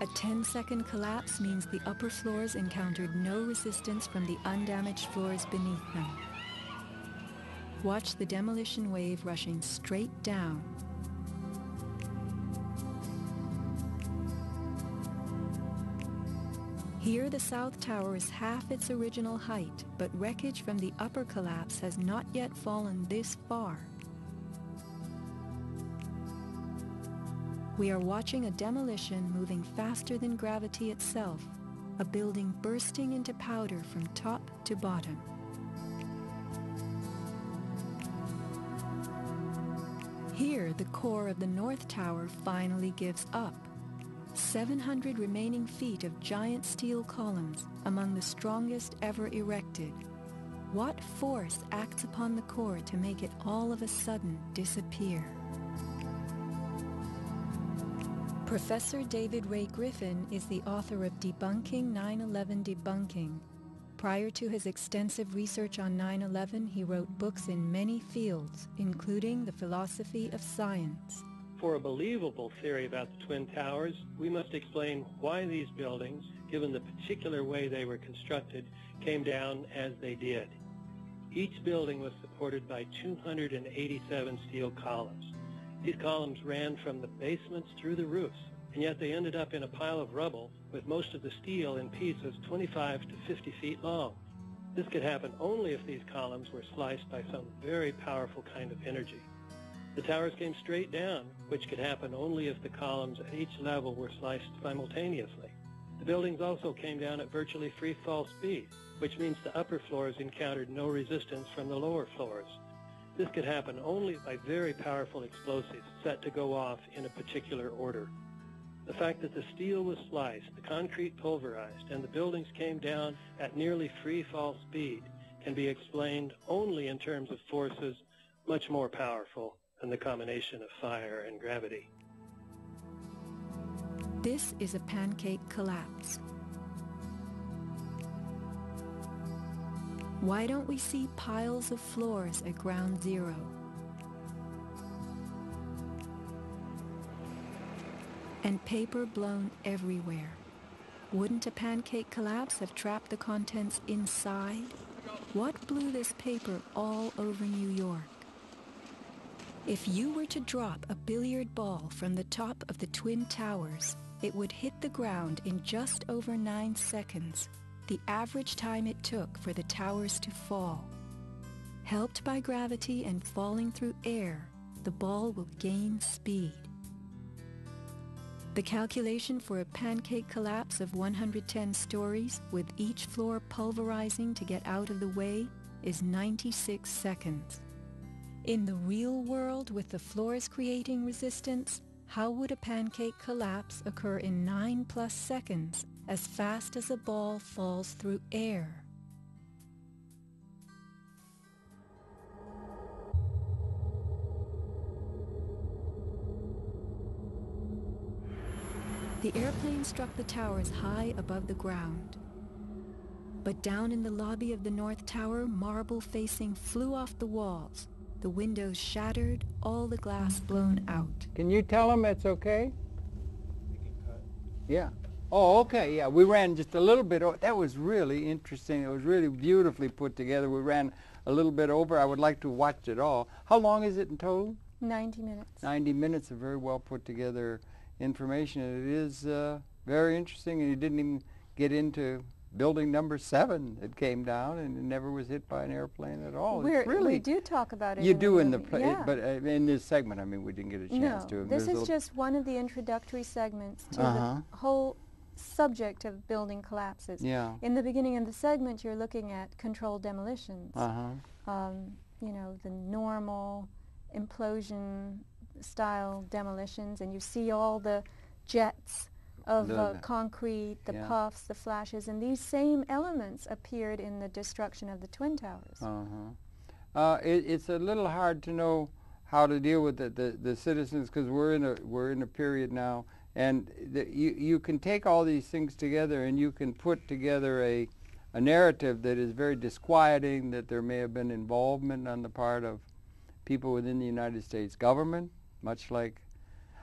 A 10-second collapse means the upper floors encountered no resistance from the undamaged floors beneath them. Watch the demolition wave rushing straight down. Here the South Tower is half its original height, but wreckage from the upper collapse has not yet fallen this far. We are watching a demolition moving faster than gravity itself, a building bursting into powder from top to bottom. Here, the core of the North Tower finally gives up. 700 remaining feet of giant steel columns, among the strongest ever erected. What force acts upon the core to make it all of a sudden disappear? Professor David Ray Griffin is the author of Debunking 9/11 Debunking. Prior to his extensive research on 9/11, he wrote books in many fields, including the philosophy of science. For a believable theory about the Twin Towers, we must explain why these buildings, given the particular way they were constructed, came down as they did. Each building was supported by 287 steel columns. These columns ran from the basements through the roofs, and yet they ended up in a pile of rubble with most of the steel in pieces 25 to 50 feet long. This could happen only if these columns were sliced by some very powerful kind of energy. The towers came straight down, which could happen only if the columns at each level were sliced simultaneously. The buildings also came down at virtually free fall speed, which means the upper floors encountered no resistance from the lower floors. This could happen only by very powerful explosives set to go off in a particular order. The fact that the steel was sliced, the concrete pulverized, and the buildings came down at nearly free fall speed can be explained only in terms of forces much more powerful than the combination of fire and gravity. This is a pancake collapse. Why don't we see piles of floors at Ground Zero? And paper blown everywhere. Wouldn't a pancake collapse have trapped the contents inside? What blew this paper all over New York? If you were to drop a billiard ball from the top of the Twin Towers, it would hit the ground in just over 9 seconds. The average time it took for the towers to fall. Helped by gravity and falling through air, the ball will gain speed. The calculation for a pancake collapse of 110 stories, with each floor pulverizing to get out of the way, is 96 seconds. In the real world, with the floors creating resistance, how would a pancake collapse occur in 9+ seconds? As fast as a ball falls through air? The airplane struck the towers high above the ground. But down in the lobby of the North Tower, marble facing flew off the walls, the windows shattered, all the glass blown out. Can you tell them it's okay? We can cut. Yeah. Oh, okay, yeah, we ran just a little bit over. That was really interesting. It was really beautifully put together. We ran a little bit over. I would like to watch it all. How long is it in total? 90 minutes. 90 minutes of very well put together information. It is very interesting, and you didn't even get into building number 7 that came down and it never was hit by an airplane at all. Really, we do talk about it. You do in the play, yeah. But in this segment, I mean, we didn't get a chance to. This is just one of the introductory segments to the whole subject of building collapses. Yeah. In the beginning of the segment, you're looking at controlled demolitions. You know, the normal implosion-style demolitions, and you see all the jets of concrete, the puffs, the flashes, and these same elements appeared in the destruction of the Twin Towers. It's a little hard to know how to deal with the citizens, because we're in a period now. And you can take all these things together, and you can put together a narrative that is very disquieting, that there may have been involvement on the part of people within the United States government, much like...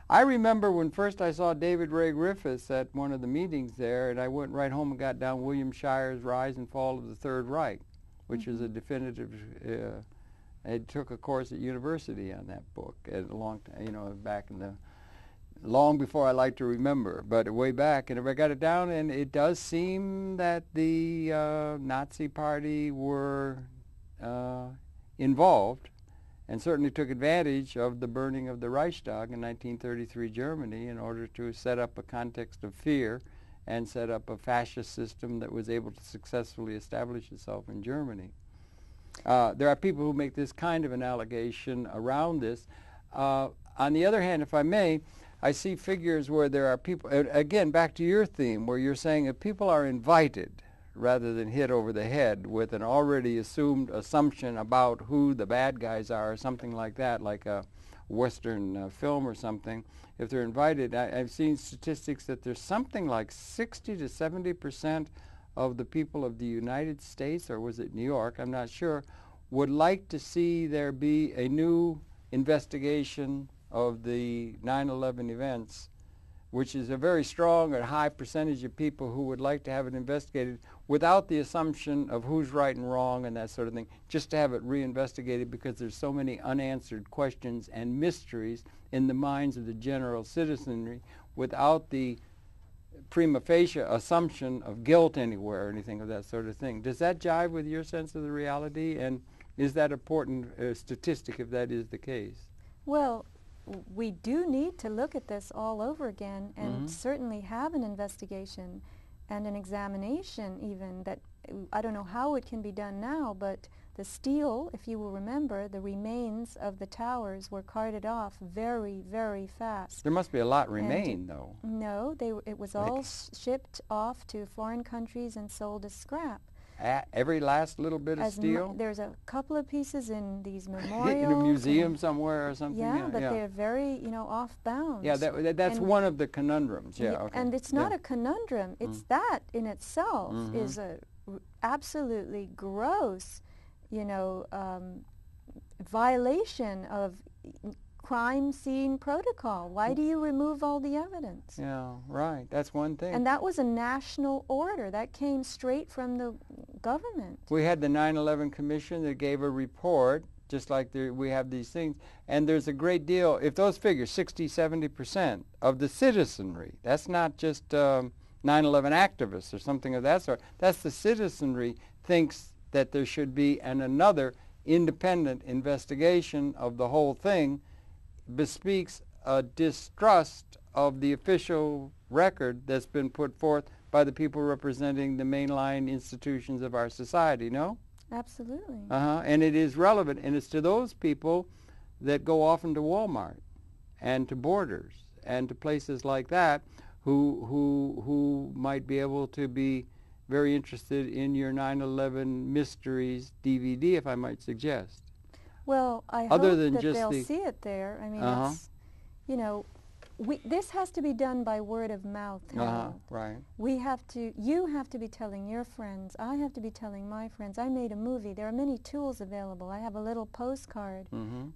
I remember when first I saw David Ray Griffin at one of the meetings there, and I went right home and got down William Shire's Rise and Fall of the Third Reich, which is a definitive... I took a course at university on that book at a long time, you know, back in the... long before I like to remember, but way back, and I got it down, and it does seem that the Nazi Party were involved and certainly took advantage of the burning of the Reichstag in 1933 Germany in order to set up a context of fear and set up a fascist system that was able to successfully establish itself in Germany. There are people who make this kind of an allegation around this. On the other hand, if I may, I see figures where there are people, again, back to your theme, where you're saying if people are invited rather than hit over the head with an already assumed assumption about who the bad guys are or something like a Western film or something, if they're invited, I've seen statistics that there's something like 60% to 70% of the people of the United States, or was it New York, I'm not sure, would like to see there be a new investigation of the 9/11 events, which is a very strong and high percentage of people who would like to have it investigated without the assumption of who's right and wrong and that sort of thing, just to have it reinvestigated because there's so many unanswered questions and mysteries in the minds of the general citizenry without the prima facie assumption of guilt anywhere or anything of that sort of thing. Does that jive with your sense of the reality, and is that important statistic if that is the case? Well, we do need to look at this all over again and certainly have an investigation and an examination even that, I don't know how it can be done now, but the steel, if you will remember, the remains of the towers were carted off very, very fast. There must be a lot remain, though. No, it was all shipped off to foreign countries and sold as scrap. Every last little bit of steel? There's a couple of pieces in these memorials. In a museum somewhere or something? Yeah, yeah, but they're very, off-bound. Yeah, that's and one of the conundrums. Yeah, okay. And it's not a conundrum. It's that in itself is a absolutely gross, violation of crime scene protocol. Why do you remove all the evidence? Yeah, right. That's one thing. And that was a national order. That came straight from the government. We had the 9/11 Commission that gave a report, just like we have these things. And there's a great deal, if those figures, 60-70% of the citizenry, that's not just 9/11 activists or something of that sort. That's the citizenry thinks that there should be another independent investigation of the whole thing, bespeaks a distrust of the official record that's been put forth by the people representing the mainline institutions of our society, no? Absolutely. And it is relevant, and it's to those people that go often to Walmart and to Borders and to places like that who might be able to be very interested in your 9/11 Mysteries DVD, if I might suggest. Well, I hope that they'll see it there. I mean, it's, this has to be done by word of mouth. Right. You have to be telling your friends. I have to be telling my friends. I made a movie. There are many tools available. I have a little postcard,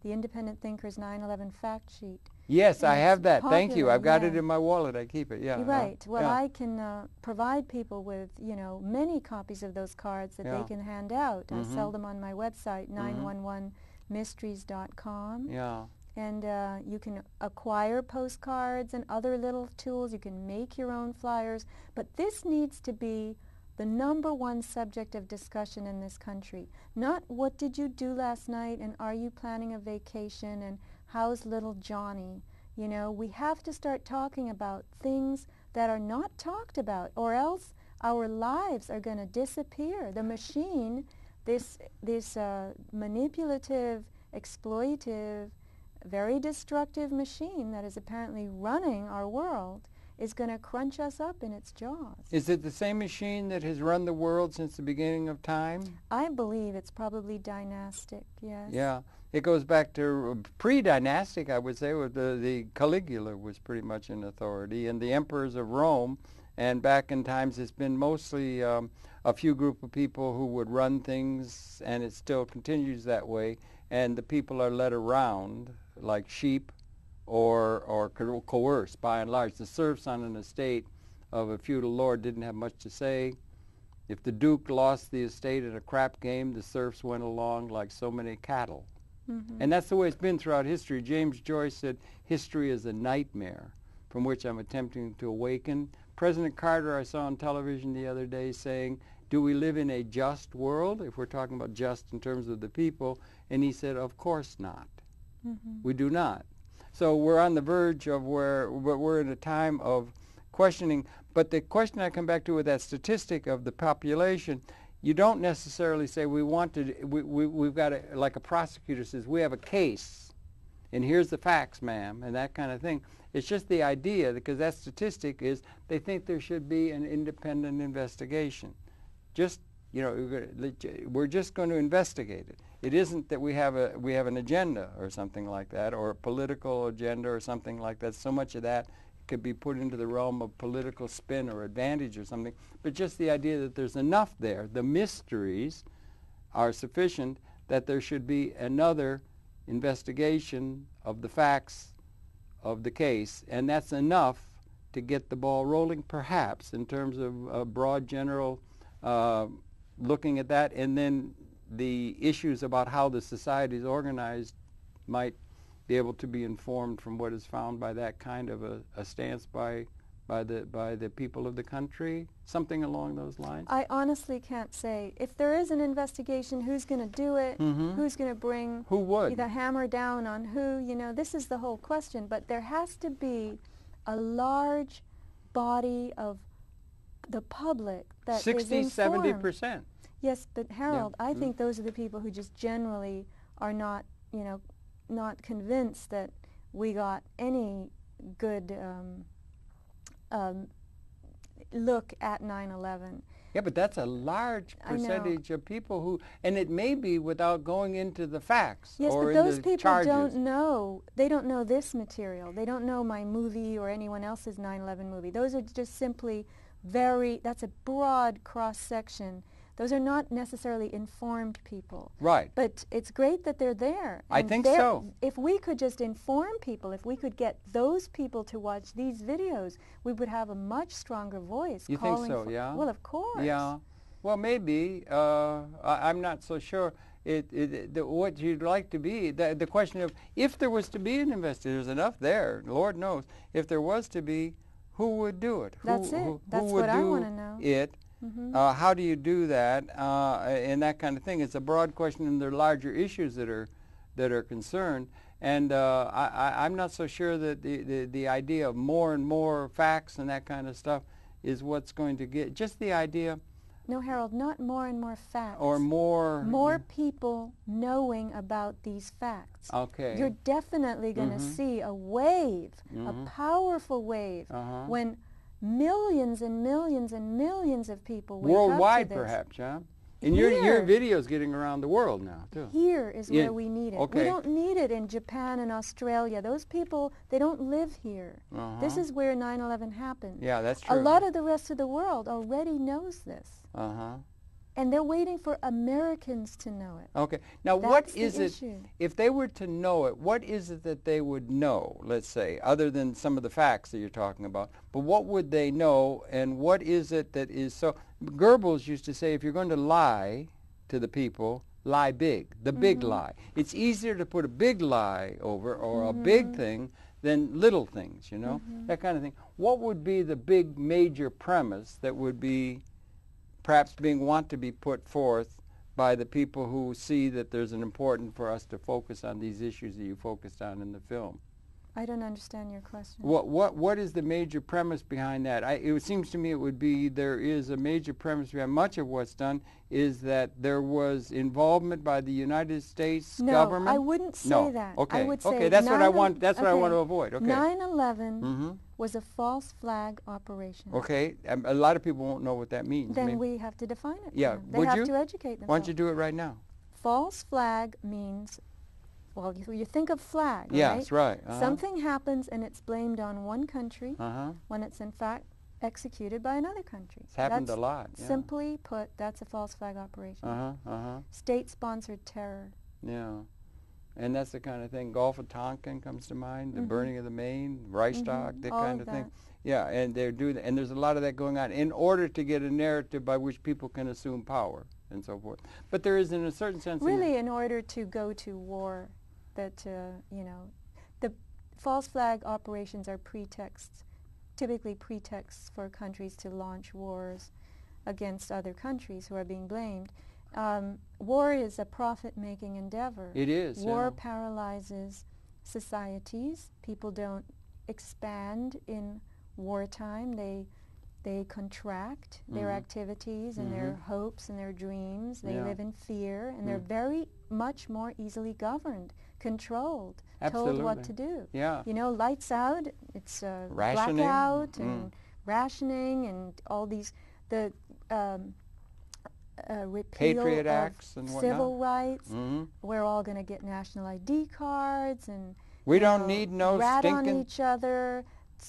the Independent Thinker's 9/11 Fact Sheet. Yes, I have that. Popular, thank you. I've got it in my wallet. I keep it. Yeah. You're right. Well, I can provide people with, many copies of those cards that they can hand out. I sell them on my website, 911mysteries.com. Yeah. And you can acquire postcards and other little tools. You can make your own flyers. But this needs to be the #1 subject of discussion in this country. Not what did you do last night, and are you planning a vacation, and how's little Johnny? We have to start talking about things that are not talked about, or else our lives are going to disappear. The machine, this manipulative, exploitive, very destructive machine that is apparently running our world, is going to crunch us up in its jaws. Is it the same machine that has run the world since the beginning of time? I believe it's probably dynastic, yes. Yeah, it goes back to pre-dynastic, I would say, with the Caligula was pretty much in authority, and the emperors of Rome, and back in times it's been mostly a few group of people who would run things, and it still continues that way, and the people are led around like sheep, or coerced by and large. The serfs on an estate of a feudal lord didn't have much to say. If the duke lost the estate in a crap game, the serfs went along like so many cattle. And that's the way it's been throughout history. James Joyce said, history is a nightmare. from which I'm attempting to awaken. President Carter, I saw on television the other day, saying, do we live in a just world, if we're talking about just in terms of the people? And he said, of course not. Mm-hmm. We do not. So we're on the verge of where we're in a time of questioning. But the question I come back to with that statistic of the population, you don't necessarily say we want to, we've got a, like a prosecutor says, we have a case, and here's the facts, ma'am, and that kind of thing. It's just the idea, because that statistic is they think there should be an independent investigation. Just, you know, we're just going to investigate it. It isn't that we have an agenda or something like that, or a political agenda or something like that. So much of that could be put into the realm of political spin or advantage or something. But just the idea that there's enough there, the mysteries are sufficient that there should be another investigation of the facts of the case, and that's enough to get the ball rolling, perhaps, in terms of a broad general looking at that, and then the issues about how the society is organized might be able to be informed from what is found by that kind of a stance by the people of the country, something along those lines. I honestly can't say. If there is an investigation, who's going to do it? Mm-hmm. Who's going to bring the hammer down on who? You know, this is the whole question. But there has to be a large body of the public that 60-70%. Yes, but Harold, yeah. I think those are the people who just generally are not, you know, not convinced that we got any good look at 9/11. Yeah, but that's a large percentage of people who, and it may be without going into the facts. Yes, or but those people don't know. They don't know this material. They don't know my movie or anyone else's 9/11 movie. Those are just simply that's a broad cross-section. Those are not necessarily informed people. Right. But it's great that they're there. I think so. If we could just inform people, if we could get those people to watch these videos, we would have a much stronger voice. You think so, yeah? Well, of course. Yeah. Well, maybe. I'm not so sure. What you'd like to be, the question of if there was to be an investigation, there's enough there, Lord knows. If there was to be, who would do it? That's it. That's what I want to know. Mm-hmm. How do you do that, and that kind of thing? It's a broad question, and there are larger issues that are concerned. And I'm not so sure that the idea of more and more facts and that kind of stuff is what's going to get just the idea. No, Harold, not more and more facts. Or more people knowing about these facts. Okay. You're definitely going to see a wave, a powerful wave, when millions and millions and millions of people wake up to this. Worldwide, perhaps, huh? And your video's getting around the world now, too. Here is where we need it. Okay. We don't need it in Japan and Australia. Those people, they don't live here. This is where 9/11 happened. Yeah, that's true. A lot of the rest of the world already knows this. And they're waiting for Americans to know it. Okay. Now, what is it, if they were to know it, what is it that they would know, let's say, other than some of the facts that you're talking about? But what would they know, and what is it that is so? Goebbels used to say, if you're going to lie to the people, lie big, the big lie. It's easier to put a big lie over or a big thing than little things, you know, that kind of thing. What would be the big major premise that would be perhaps want to be put forth by the people who see that there's an important for us to focus on these issues that you focused on in the film? I don't understand your question. What is the major premise behind that? It seems to me it would be there is a major premise behind much of what's done is that there was involvement by the United States government. No, I wouldn't say that. Okay, I would say that's what I want. That's what I want to avoid. Okay. 9/11 was a false flag operation. Okay, a lot of people won't know what that means. Then we have to define it. Yeah, they have to educate themselves. Why don't you do it right now? False flag means. Well, you think of flag, right? Yeah, that's right. Something happens and it's blamed on one country when it's in fact executed by another country. It's happened a lot. Yeah. Simply put, that's a false flag operation. State-sponsored terror. Yeah, and that's the kind of thing. Gulf of Tonkin comes to mind, the burning of the Maine, Reichstag, that kind of thing. Yeah, and they're doing that, and there's a lot of that going on in order to get a narrative by which people can assume power and so forth. But there is, in a certain sense, really, in order to go to war. That, you know, the False flag operations are pretexts, typically pretexts for countries to launch wars against other countries who are being blamed. War is a profit-making endeavor. It is. War paralyzes societies. People don't expand in wartime. They contract their activities and their hopes and their dreams. They live in fear, and they're very much more easily governed, controlled, told what to do. Yeah. You know, lights out, it's rationing. Blackout and rationing and all these, the repeal Patriot Acts and whatnot. Civil rights. We're all going to get national ID cards, and we don't need no rat stinking on each other.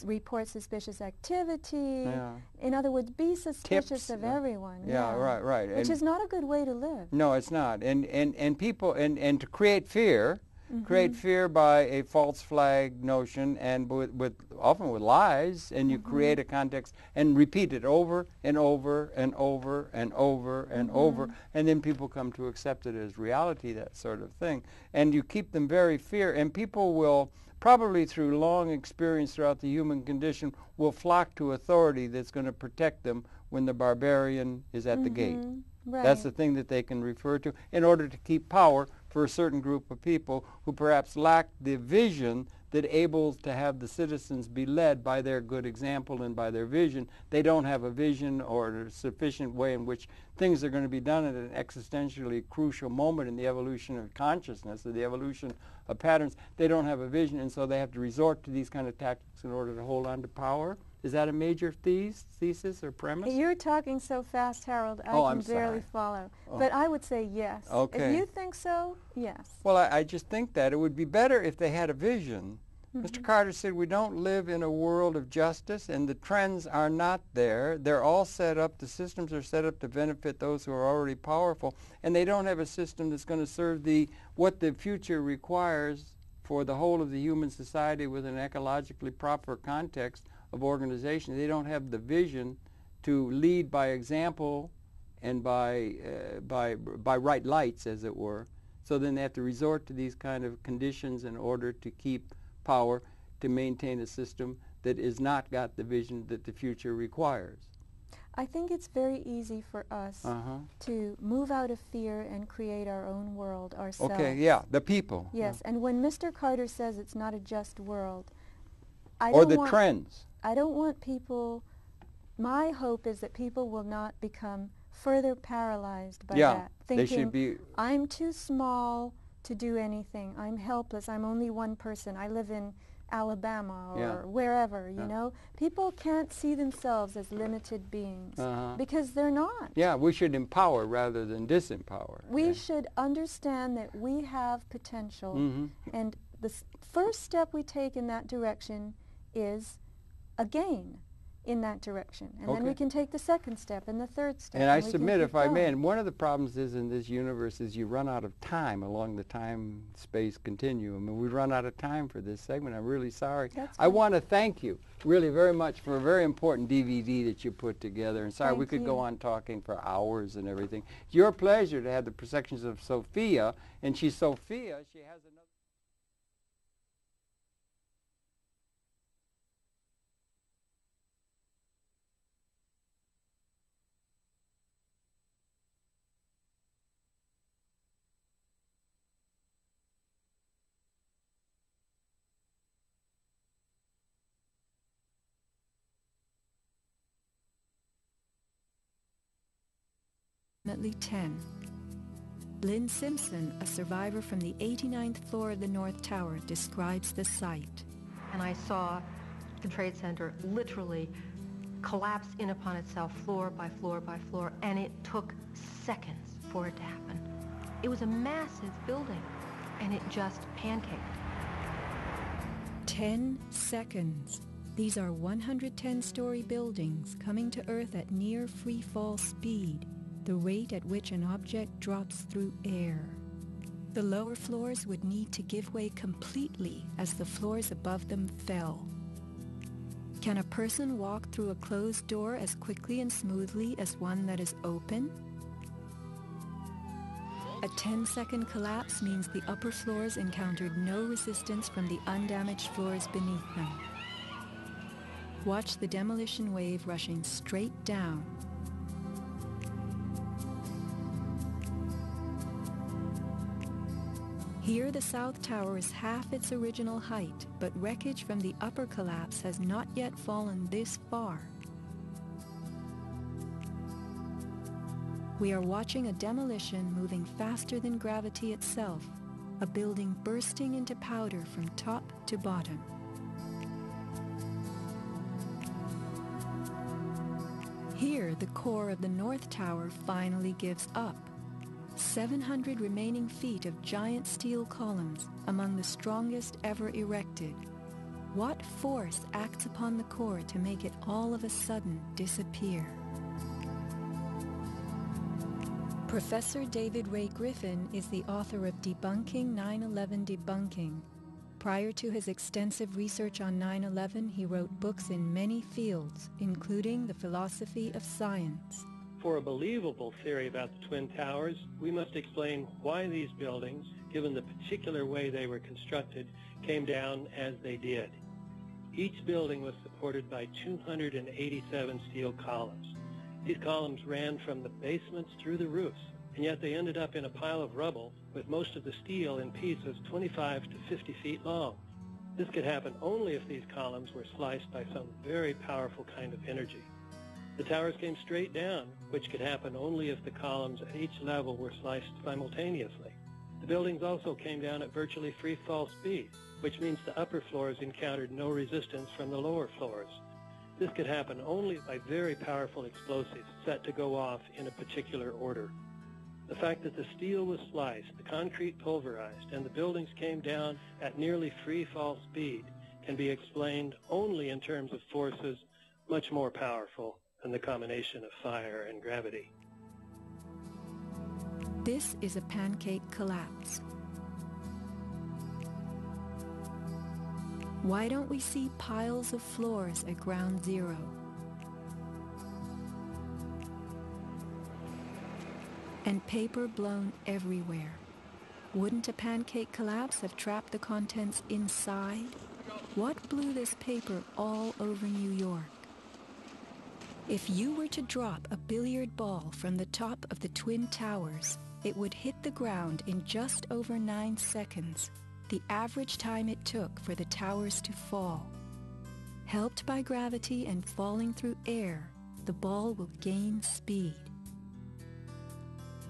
Report suspicious activity. Yeah. In other words, be suspicious of everyone. Yeah, right, right. Which is not a good way to live. No, it's not. And people and to create fear, create fear by a false flag notion and with often with lies, and you create a context and repeat it over and over and over and over and over, and then people come to accept it as reality, that sort of thing. And you keep them very fear, and people will probably through long experience throughout the human condition, will flock to authority that's going to protect them when the barbarian is at the gate. Right. That's the thing that they can refer to in order to keep power for a certain group of people who perhaps lack the vision that able to have the citizens be led by their good example and by their vision. They don't have a vision or a sufficient way in which things are going to be done at an existentially crucial moment in the evolution of consciousness, or the evolution of patterns. They don't have a vision, and so they have to resort to these kind of tactics in order to hold on to power. Is that a major thesis or premise? You're talking so fast, Harold, I can barely follow. Oh. But I would say yes. Okay. If you think so, yes. Well, I just think that it would be better if they had a vision. Mr. Carter said, we don't live in a world of justice, and the trends are not there. They're all set up, the systems are set up to benefit those who are already powerful, and they don't have a system that's going to serve what the future requires for the whole of the human society with an ecologically proper context of organization. They don't have the vision to lead by example and by right lights, as it were. So then they have to resort to these kind of conditions in order to keep power, to maintain a system that has not got the vision that the future requires. I think it's very easy for us to move out of fear and create our own world ourselves. Okay, yeah, the people. Yes, and when Mr. Carter says it's not a just world, I don't want people, my hope is that people will not become further paralyzed by that, thinking they should be, I'm too small to do anything, I'm helpless, I'm only one person, I live in Alabama or wherever, you know. People can't see themselves as limited beings because they're not. Yeah, we should empower rather than disempower. We should understand that we have potential, and the first step we take in that direction is again in that direction, and then we can take the second step and the third step, and I submit, if I may, and one of the problems is in this universe is you run out of time along the time space continuum, and we run out of time for this segment. I'm really sorry. I want to thank you really very much for a very important DVD that you put together, and sorry we could go on talking for hours and everything. It's your pleasure to have the Perceptions of Sophia, and she's Sophia, she has another Approximately 10. Lynn Simpson, a survivor from the 89th floor of the North Tower, describes the sight. And I saw the Trade Center literally collapse in upon itself, floor by floor by floor, and it took seconds for it to happen. It was a massive building, and it just pancaked. 10 seconds. These are 110-story buildings coming to Earth at near free-fall speed, the rate at which an object drops through air. The lower floors would need to give way completely as the floors above them fell. Can a person walk through a closed door as quickly and smoothly as one that is open? A 10-second collapse means the upper floors encountered no resistance from the undamaged floors beneath them. Watch the demolition wave rushing straight down. Here the South Tower is half its original height, but wreckage from the upper collapse has not yet fallen this far. We are watching a demolition moving faster than gravity itself, a building bursting into powder from top to bottom. Here, the core of the North Tower finally gives up. 700 remaining feet of giant steel columns, among the strongest ever erected. What force acts upon the core to make it all of a sudden disappear? Professor David Ray Griffin is the author of Debunking 9/11 Debunking. Prior to his extensive research on 9/11, he wrote books in many fields, including the philosophy of science. For a believable theory about the Twin Towers, we must explain why these buildings, given the particular way they were constructed, came down as they did. Each building was supported by 287 steel columns. These columns ran from the basements through the roofs, and yet they ended up in a pile of rubble with most of the steel in pieces 25 to 50 feet long. This could happen only if these columns were sliced by some very powerful kind of energy. The towers came straight down, which could happen only if the columns at each level were sliced simultaneously. The buildings also came down at virtually free fall speed, which means the upper floors encountered no resistance from the lower floors. This could happen only by very powerful explosives set to go off in a particular order. The fact that the steel was sliced, the concrete pulverized, and the buildings came down at nearly free fall speed can be explained only in terms of forces much more powerful than the combination of fire and gravity. This is a pancake collapse. Why don't we see piles of floors at Ground Zero? And paper blown everywhere. Wouldn't a pancake collapse have trapped the contents inside? What blew this paper all over New York? If you were to drop a billiard ball from the top of the Twin Towers, it would hit the ground in just over 9 seconds. The average time it took for the towers to fall. Helped by gravity and falling through air, the ball will gain speed.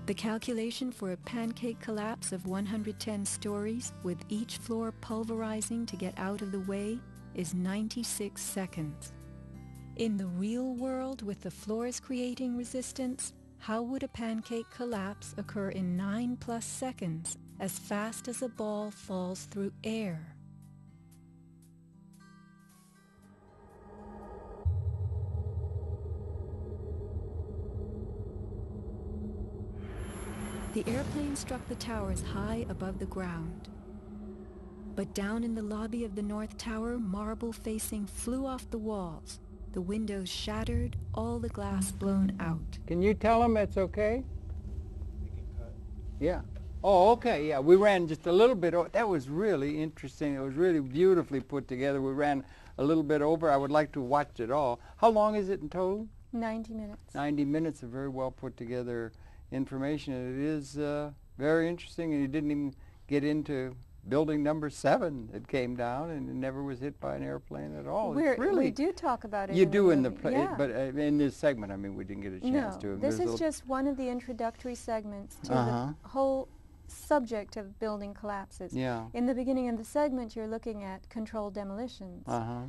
The calculation for a pancake collapse of 110 stories, with each floor pulverizing to get out of the way, is 96 seconds. In the real world, with the floors creating resistance, how would a pancake collapse occur in 9+ seconds? As fast as a ball falls through air? The airplane struck the towers high above the ground. But down in the lobby of the North Tower, marble facing flew off the walls, the windows shattered, all the glass blown out. Can you tell them it's okay? We can cut. Yeah. Oh, okay, yeah, we ran just a little bit over. That was really interesting. It was really beautifully put together. We ran a little bit over. I would like to watch it all. How long is it in total? 90 minutes. 90 minutes of very well put together information. It is very interesting, and you didn't even get into building number 7 that came down, and it never was hit by an airplane at all. Really, we do talk about it. You do in the play, yeah. But in this segment, I mean, we didn't get a chance to. This is just one of the introductory segments to the whole subject of building collapses. Yeah. In the beginning of the segment, you're looking at controlled demolitions. You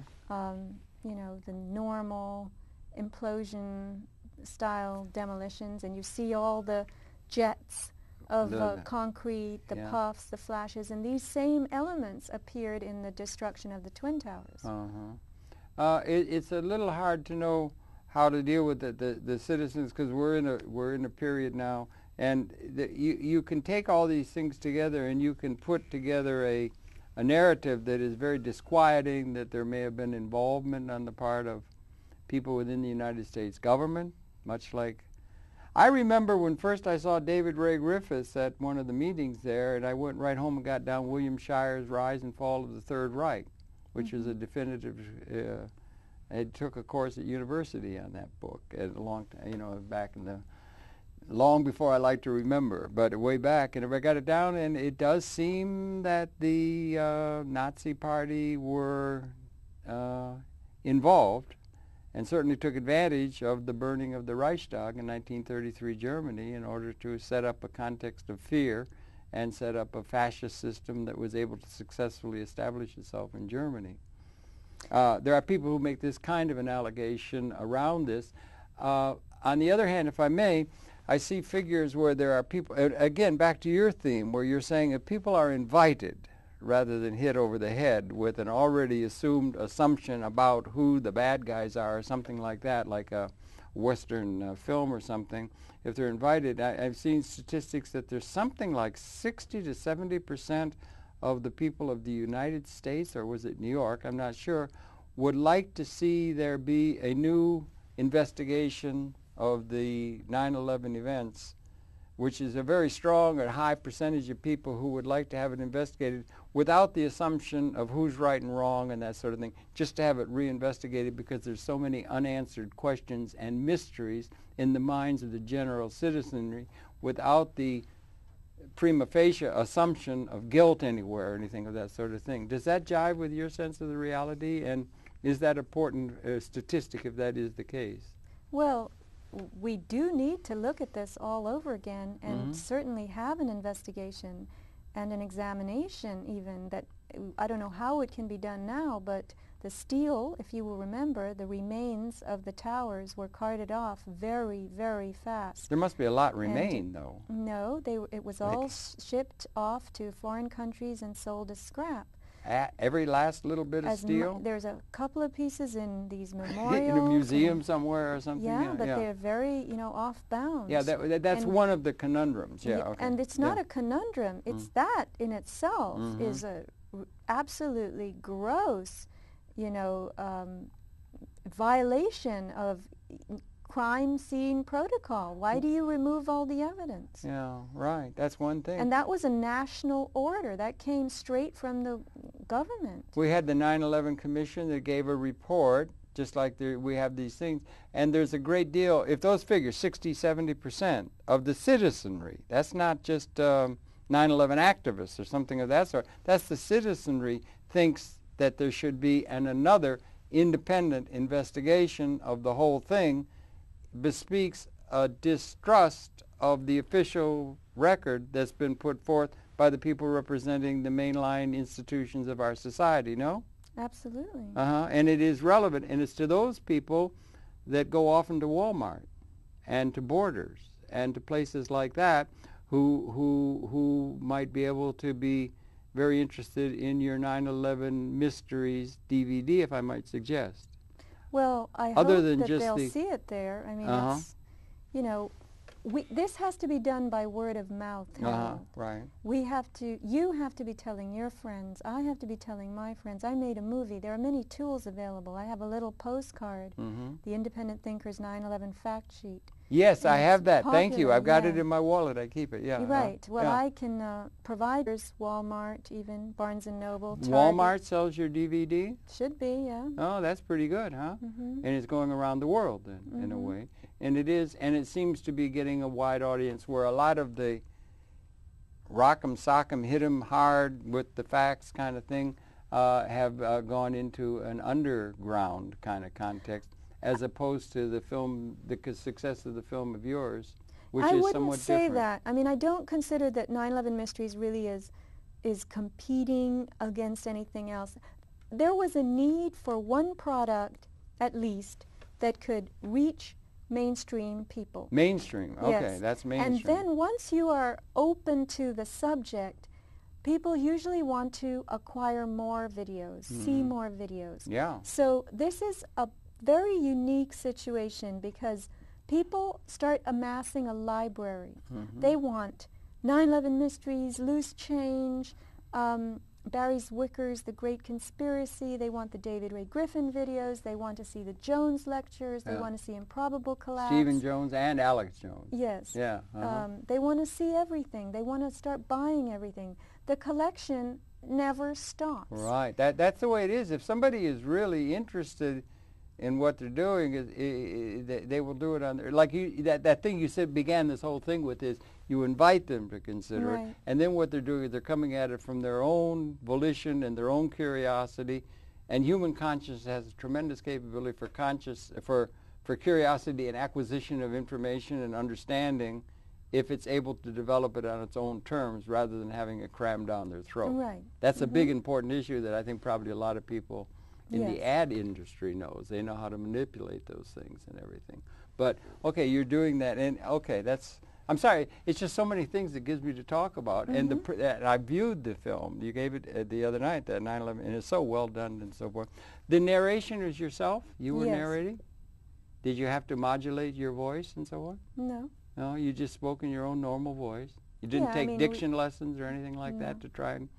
know, the normal implosion-style demolitions, and you see all the jets of concrete, the puffs, the flashes, and these same elements appeared in the destruction of the Twin Towers. It's a little hard to know how to deal with the citizens, because we're in a period now. And you can take all these things together, and you can put together a narrative that is very disquieting, that there may have been involvement on the part of people within the United States government, much like I remember when first I saw David Ray Griffin at one of the meetings there, and I went right home and got down William Shire's Rise and Fall of the Third Reich, which is a definitive, I took a course at university on that book at a long time, you know, back in the, long before I like to remember, but way back, and I got it down, and it does seem that the Nazi Party were involved and certainly took advantage of the burning of the Reichstag in 1933 Germany in order to set up a context of fear and set up a fascist system that was able to successfully establish itself in Germany. There are people who make this kind of an allegation around this. On the other hand, if I may, I see figures where there are people, again, back to your theme, where you're saying if people are invited rather than hit over the head with an already assumed assumption about who the bad guys are or something like that, like a Western film or something, if they're invited, I've seen statistics that there's something like 60% to 70% of the people of the United States, or was it New York, I'm not sure, would like to see there be a new investigation of the 9/11 events, which is a very strong and high percentage of people who would like to have it investigated without the assumption of who's right and wrong and that sort of thing, just to have it reinvestigated because there's so many unanswered questions and mysteries in the minds of the general citizenry without the prima facie assumption of guilt anywhere or anything of that sort of thing. Does that jive with your sense of the reality, and is that important statistic if that is the case? Well, we do need to look at this all over again and certainly have an investigation and an examination even that, I don't know how it can be done now, but the steel, if you will remember, the remains of the towers were carted off very, very fast. There must be a lot remain, though. No, it was all shipped off to foreign countries and sold as scrap. Every last little bit of steel? There's a couple of pieces in these memorials. In a museum somewhere or something? Yeah, but they're very, you know, off-bounds. Yeah, that's one of the conundrums. Yeah, okay. And it's not a conundrum. It's that in itself is a absolutely gross, you know, violation of crime scene protocol. Why do you remove all the evidence? Yeah, right. That's one thing. And that was a national order. That came straight from the government. We had the 9/11 Commission that gave a report, just like we have these things. And there's a great deal, if those figures, 60-70% of the citizenry, that's not just 9/11 activists or something of that sort. That's the citizenry thinks that there should be another independent investigation of the whole thing, bespeaks a distrust of the official record that's been put forth by the people representing the mainline institutions of our society, no? Absolutely. And it is relevant, and it's to those people that go often to Walmart and to Borders and to places like that who might be able to be very interested in your 9/11 Mysteries DVD, if I might suggest. Well, I hope that they'll see it there. I mean, it's, you know, this has to be done by word of mouth. Right. We have to, you have to be telling your friends. I have to be telling my friends. I made a movie. There are many tools available. I have a little postcard, the Independent Thinker's 9/11 Fact Sheet. Yes, I have that. Popular, thank you. I've got it in my wallet. I keep it. Yeah. You're right. Well, I can providers, Walmart, even Barnes and Noble. Target. Walmart sells your DVD? Should be, yeah. Oh, that's pretty good, huh? And it's going around the world then, in a way. And it is, and it seems to be getting a wide audience where a lot of the rock 'em, sock 'em, hit 'em hard with the facts kind of thing have gone into an underground kind of context, as opposed to the film, the success of the film of yours, which is somewhat different. I wouldn't say that. I mean, I don't consider that 9/11 Mysteries really is competing against anything else. There was a need for one product, at least, that could reach mainstream people. Mainstream, okay, yes. That's mainstream. And then once you are open to the subject, people usually want to acquire more videos, see more videos. Yeah. So this is a very unique situation because people start amassing a library. They want 9/11 Mysteries, Loose Change, Barry Zwicker's The Great Conspiracy. They want the David Ray Griffin videos. They want to see the Jones lectures. They want to see Improbable Collapse. Stephen Jones and Alex Jones. Yes. Yeah. They want to see everything. They want to start buying everything. The collection never stops. Right. That's the way it is. If somebody is really interested in what they're doing, they will do it on their... Like you, that thing you said began this whole thing with is you invite them to consider it, and then what they're doing is they're coming at it from their own volition and their own curiosity. And human consciousness has a tremendous capability for curiosity and acquisition of information and understanding if it's able to develop it on its own terms rather than having it crammed down their throat. Right. That's a big important issue that I think probably a lot of people in the ad industry knows. They know how to manipulate those things and everything. But okay, you're doing that, and okay, that's... I'm sorry, it's just so many things that gives me to talk about. And I viewed the film. You gave it the other night, that 9/11, and it's so well done and so forth. The narration is yourself? You were narrating? Did you have to modulate your voice and so on? No. No, you just spoke in your own normal voice. You didn't take diction lessons or anything like that to try and...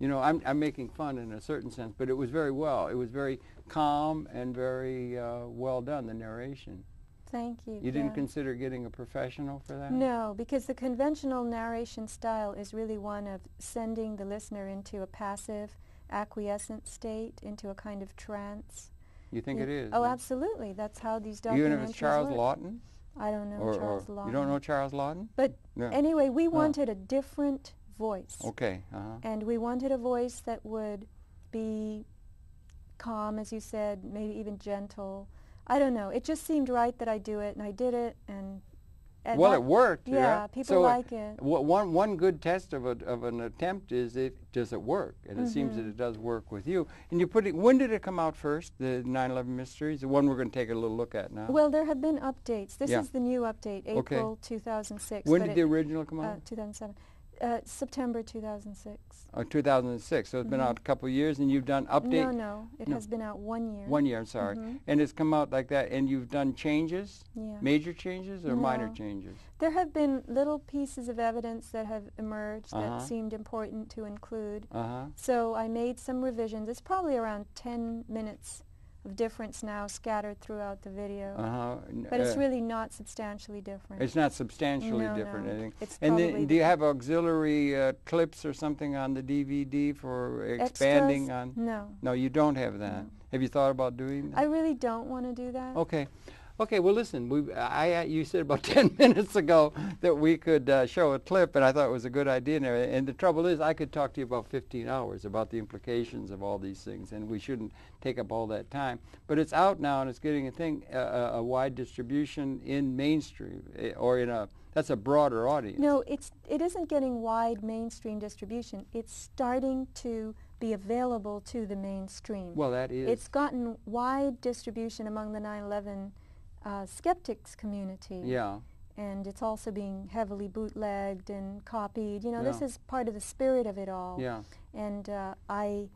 You know, I'm making fun in a certain sense, but it was very well. It was very calm and very well done, the narration. Thank you. You didn't consider getting a professional for that? No, because the conventional narration style is really one of sending the listener into a passive, acquiescent state, into a kind of trance. You think it is? Oh, absolutely. That's how these documentaries work. Even if it's Charles Lawton? I don't know Charles Lawton. You don't know Charles Lawton? But anyway, we wanted a different voice. Okay. And we wanted a voice that would be calm, as you said, maybe even gentle. I don't know. It just seemed right that I do it, and I did it, and... Well, it worked. Yeah, people like it. One good test of an attempt is, does it work? And it seems that it does work with you. And you put it... When did it come out first, the 9/11 Mysteries, the one we're going to take a little look at now? Well, there have been updates. This is the new update, April 2006. When did the original come out? 2007. September 2006. Oh, 2006. So it's been out a couple of years, and you've done updates? No. It has been out 1 year. 1 year, I'm sorry. And it's come out like that, and you've done changes? Yeah. Major changes or minor changes? There have been little pieces of evidence that have emerged that seemed important to include. So I made some revisions. It's probably around 10 minutes of difference now scattered throughout the video. But it's really not substantially different. It's not substantially different. No. It's probably... Do you have auxiliary clips or something on the DVD for expanding on? No. No, you don't have that. No. Have you thought about doing that? I really don't want to do that. Okay. Okay, well, listen, you said about 10 minutes ago that we could show a clip, and I thought it was a good idea. And the trouble is, I could talk to you about 15 hours about the implications of all these things, and we shouldn't take up all that time. But it's out now, and it's getting a wide distribution in mainstream, or in a... That's a broader audience. No, it isn't getting wide mainstream distribution. It's starting to be available to the mainstream. Well, that is... It's gotten wide distribution among the 9/11 skeptics community. Yeah. And it's also being heavily bootlegged and copied. You know, this is part of the spirit of it all. Yeah. And I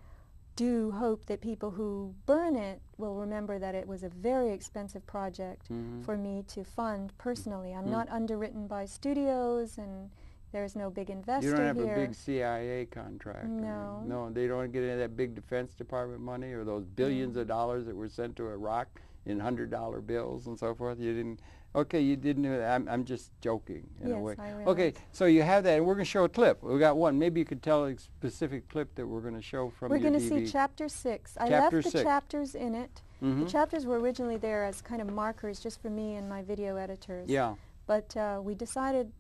do hope that people who burn it will remember that it was a very expensive project for me to fund personally. I'm not underwritten by studios, and there's no big investor here. You don't have a big CIA contract. No. No, they don't get any of that big Defense Department money or those billions of dollars that were sent to Iraq in $100 bills and so forth. You didn't... Okay, you didn't do that. I'm just joking in a way. I realize. Okay, so you have that, and we're going to show a clip. We got one. Maybe you could tell a specific clip that we're going to show from your DVD. We're going to see Chapter 6. I left the chapters in it. The chapters were originally there as kind of markers just for me and my video editors. Yeah. But I decided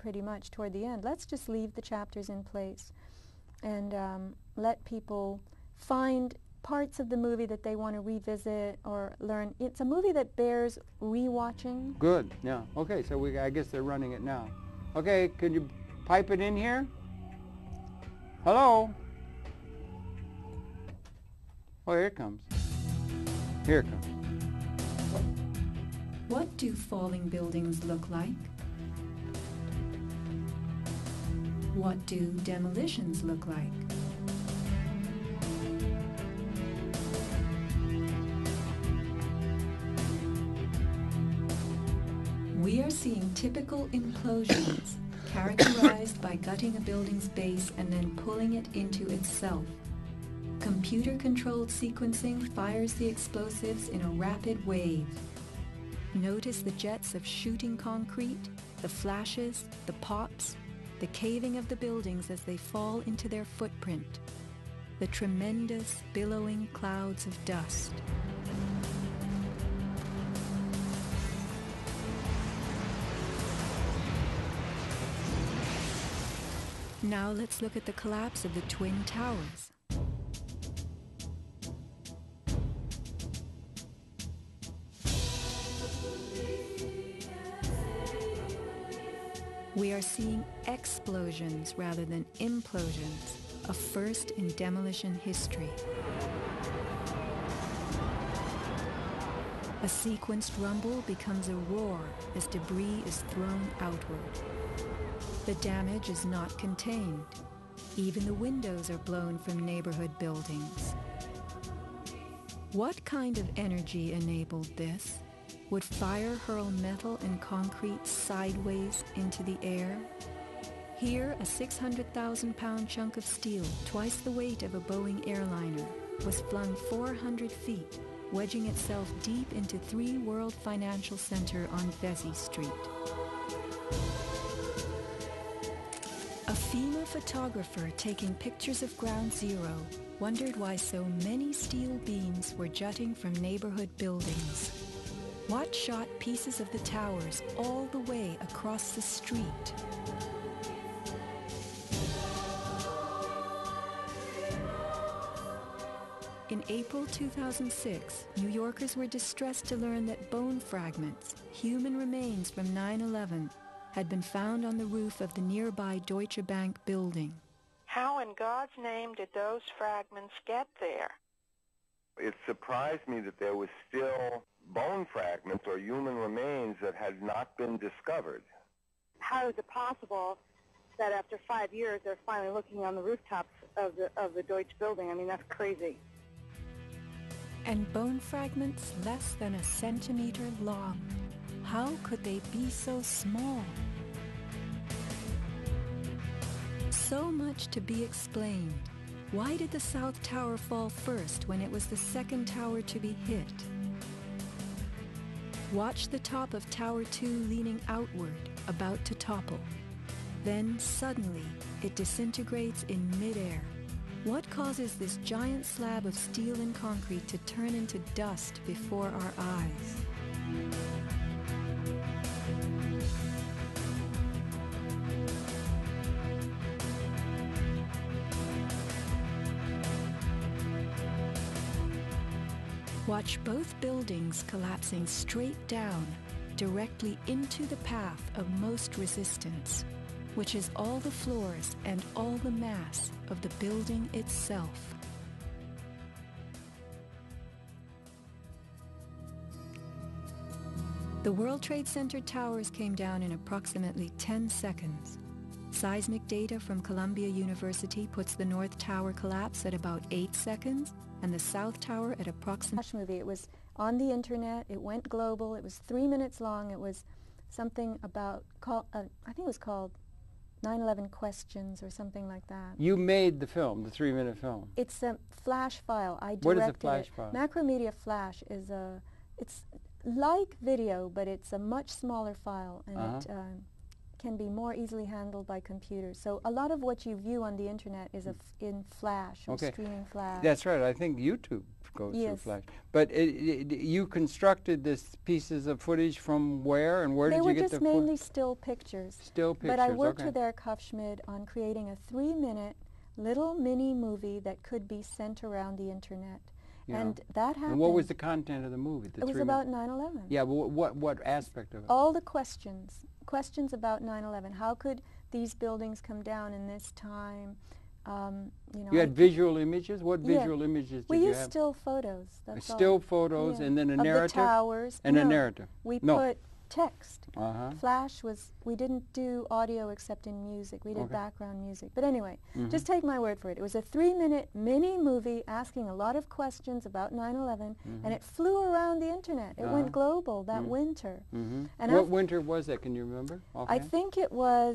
pretty much toward the end, let's just leave the chapters in place and let people find parts of the movie that they want to revisit or learn. It's a movie that bears rewatching. Good. Yeah. Okay. So I guess they're running it now. Okay. Could you pipe it in here? Hello. Oh, here it comes. Here it comes. What do falling buildings look like? What do demolitions look like? We are seeing typical implosions characterized by gutting a building's base and then pulling it into itself. Computer-controlled sequencing fires the explosives in a rapid wave. Notice the jets of shooting concrete, the flashes, the pops, the caving of the buildings as they fall into their footprint, the tremendous billowing clouds of dust. Now let's look at the collapse of the Twin Towers. We are seeing explosions rather than implosions, a first in demolition history. A sequenced rumble becomes a roar as debris is thrown outward. The damage is not contained. Even the windows are blown from neighborhood buildings. What kind of energy enabled this? Would fire hurl metal and concrete sideways into the air? Here, a 600,000-pound chunk of steel, twice the weight of a Boeing airliner, was flung 400 feet, wedging itself deep into 3 World Financial Center on Vesey Street. A FEMA photographer taking pictures of Ground Zero wondered why so many steel beams were jutting from neighborhood buildings. What shot pieces of the towers all the way across the street? In April 2006, New Yorkers were distressed to learn that bone fragments, human remains from 9/11, had been found on the roof of the nearby Deutsche Bank building. How in God's name did those fragments get there? It surprised me that there was still bone fragments or human remains that had not been discovered. How is it possible that after 5 years they're finally looking on the rooftops of the Deutsche building? I mean, that's crazy. And bone fragments less than a centimeter long. How could they be so small? So much to be explained. Why did the South Tower fall first when it was the second tower to be hit? Watch the top of Tower 2 leaning outward, about to topple. Then, suddenly, it disintegrates in midair. What causes this giant slab of steel and concrete to turn into dust before our eyes? Watch both buildings collapsing straight down, directly into the path of most resistance, which is all the floors and all the mass of the building itself. The World Trade Center towers came down in approximately 10 seconds. Seismic data from Columbia University puts the North Tower collapse at about 8 seconds and the South Tower at approximately... It was on the internet, it went global, it was 3 minutes long, it was something about, I think it was called 9/11 Questions or something like that. You made the film, the 3-minute film. It's a flash file, I directed it. What is a flash file? Macromedia Flash is a, it's like video, but it's a much smaller file and it, can be more easily handled by computers. So a lot of what you view on the internet is in flash, or streaming flash. That's right. I think YouTube goes through flash. But you constructed these pieces of footage from where and where did you get the footage? They were just mainly still pictures. Still pictures, but I worked with Eric Hufschmid on creating a 3-minute little mini movie that could be sent around the internet. Yeah. And that happened. And what was the content of the movie? It was about 9/11. Yeah, but what aspect of it? All the questions. Questions about 9/11. How could these buildings come down in this time? You know, you had visual images? What visual images did you have? We used still photos. That's still photos and then a narrative? Of the towers. And a narrative. We put text. Flash was, we didn't do audio except in music. We did background music. But anyway, just take my word for it. It was a 3-minute mini movie asking a lot of questions about 9/11, and it flew around the internet. It went global that winter. And what winter was that? Can you remember? I think it was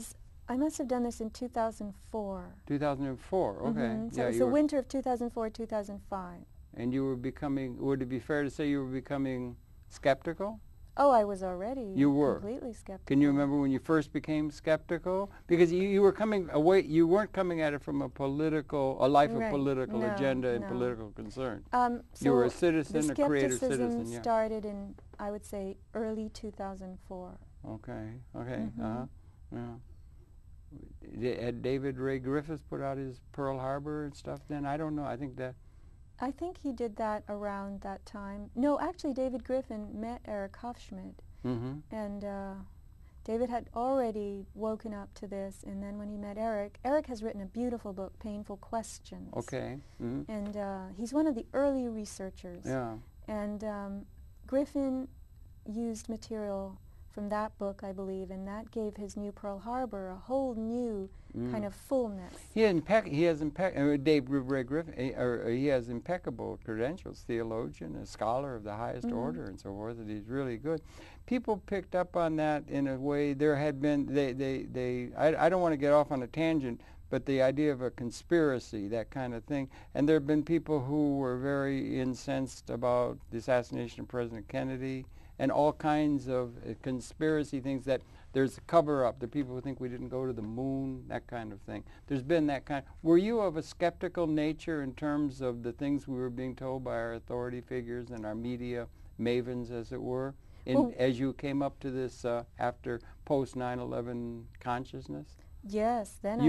I must have done this in 2004. 2004, okay. Mm-hmm. So yeah, it was the winter of 2004, 2005. And you were becoming, would it be fair to say you were becoming skeptical? Oh, I was already. You were completely skeptical. Can you remember when you first became skeptical? Because you were coming away. You weren't coming at it from a political, a life of political agenda and political concern. So you were a citizen, a creative citizen. Skepticism started in, I would say, early 2004. Okay. Okay. Mm-hmm. Yeah. Had David Ray Griffin put out his Pearl Harbor and stuff then? I don't know. I think that. I think he did that around that time. No, actually, David Griffin met Eric Hufschmid, and David had already woken up to this. And then when he met Eric, Eric has written a beautiful book, Painful Questions. Okay. Mm-hmm. And he's one of the early researchers. Yeah. And Griffin used material from that book, I believe, and that gave his new Pearl Harbor a whole new kind of fullness. Dave Ray Griffin has impeccable credentials, theologian, a scholar of the highest order, and so forth. And he's really good. People picked up on that in a way. There had been I don't want to get off on a tangent, but the idea of a conspiracy, that kind of thing, and there have been people who were very incensed about the assassination of President Kennedy. And all kinds of conspiracy things that there's a cover-up. The people who think we didn't go to the moon, that kind of thing. There's been that kind. Were you of a skeptical nature in terms of the things we were being told by our authority figures and our media mavens, as it were, as you came up to this after post 9/11 consciousness? Yes, then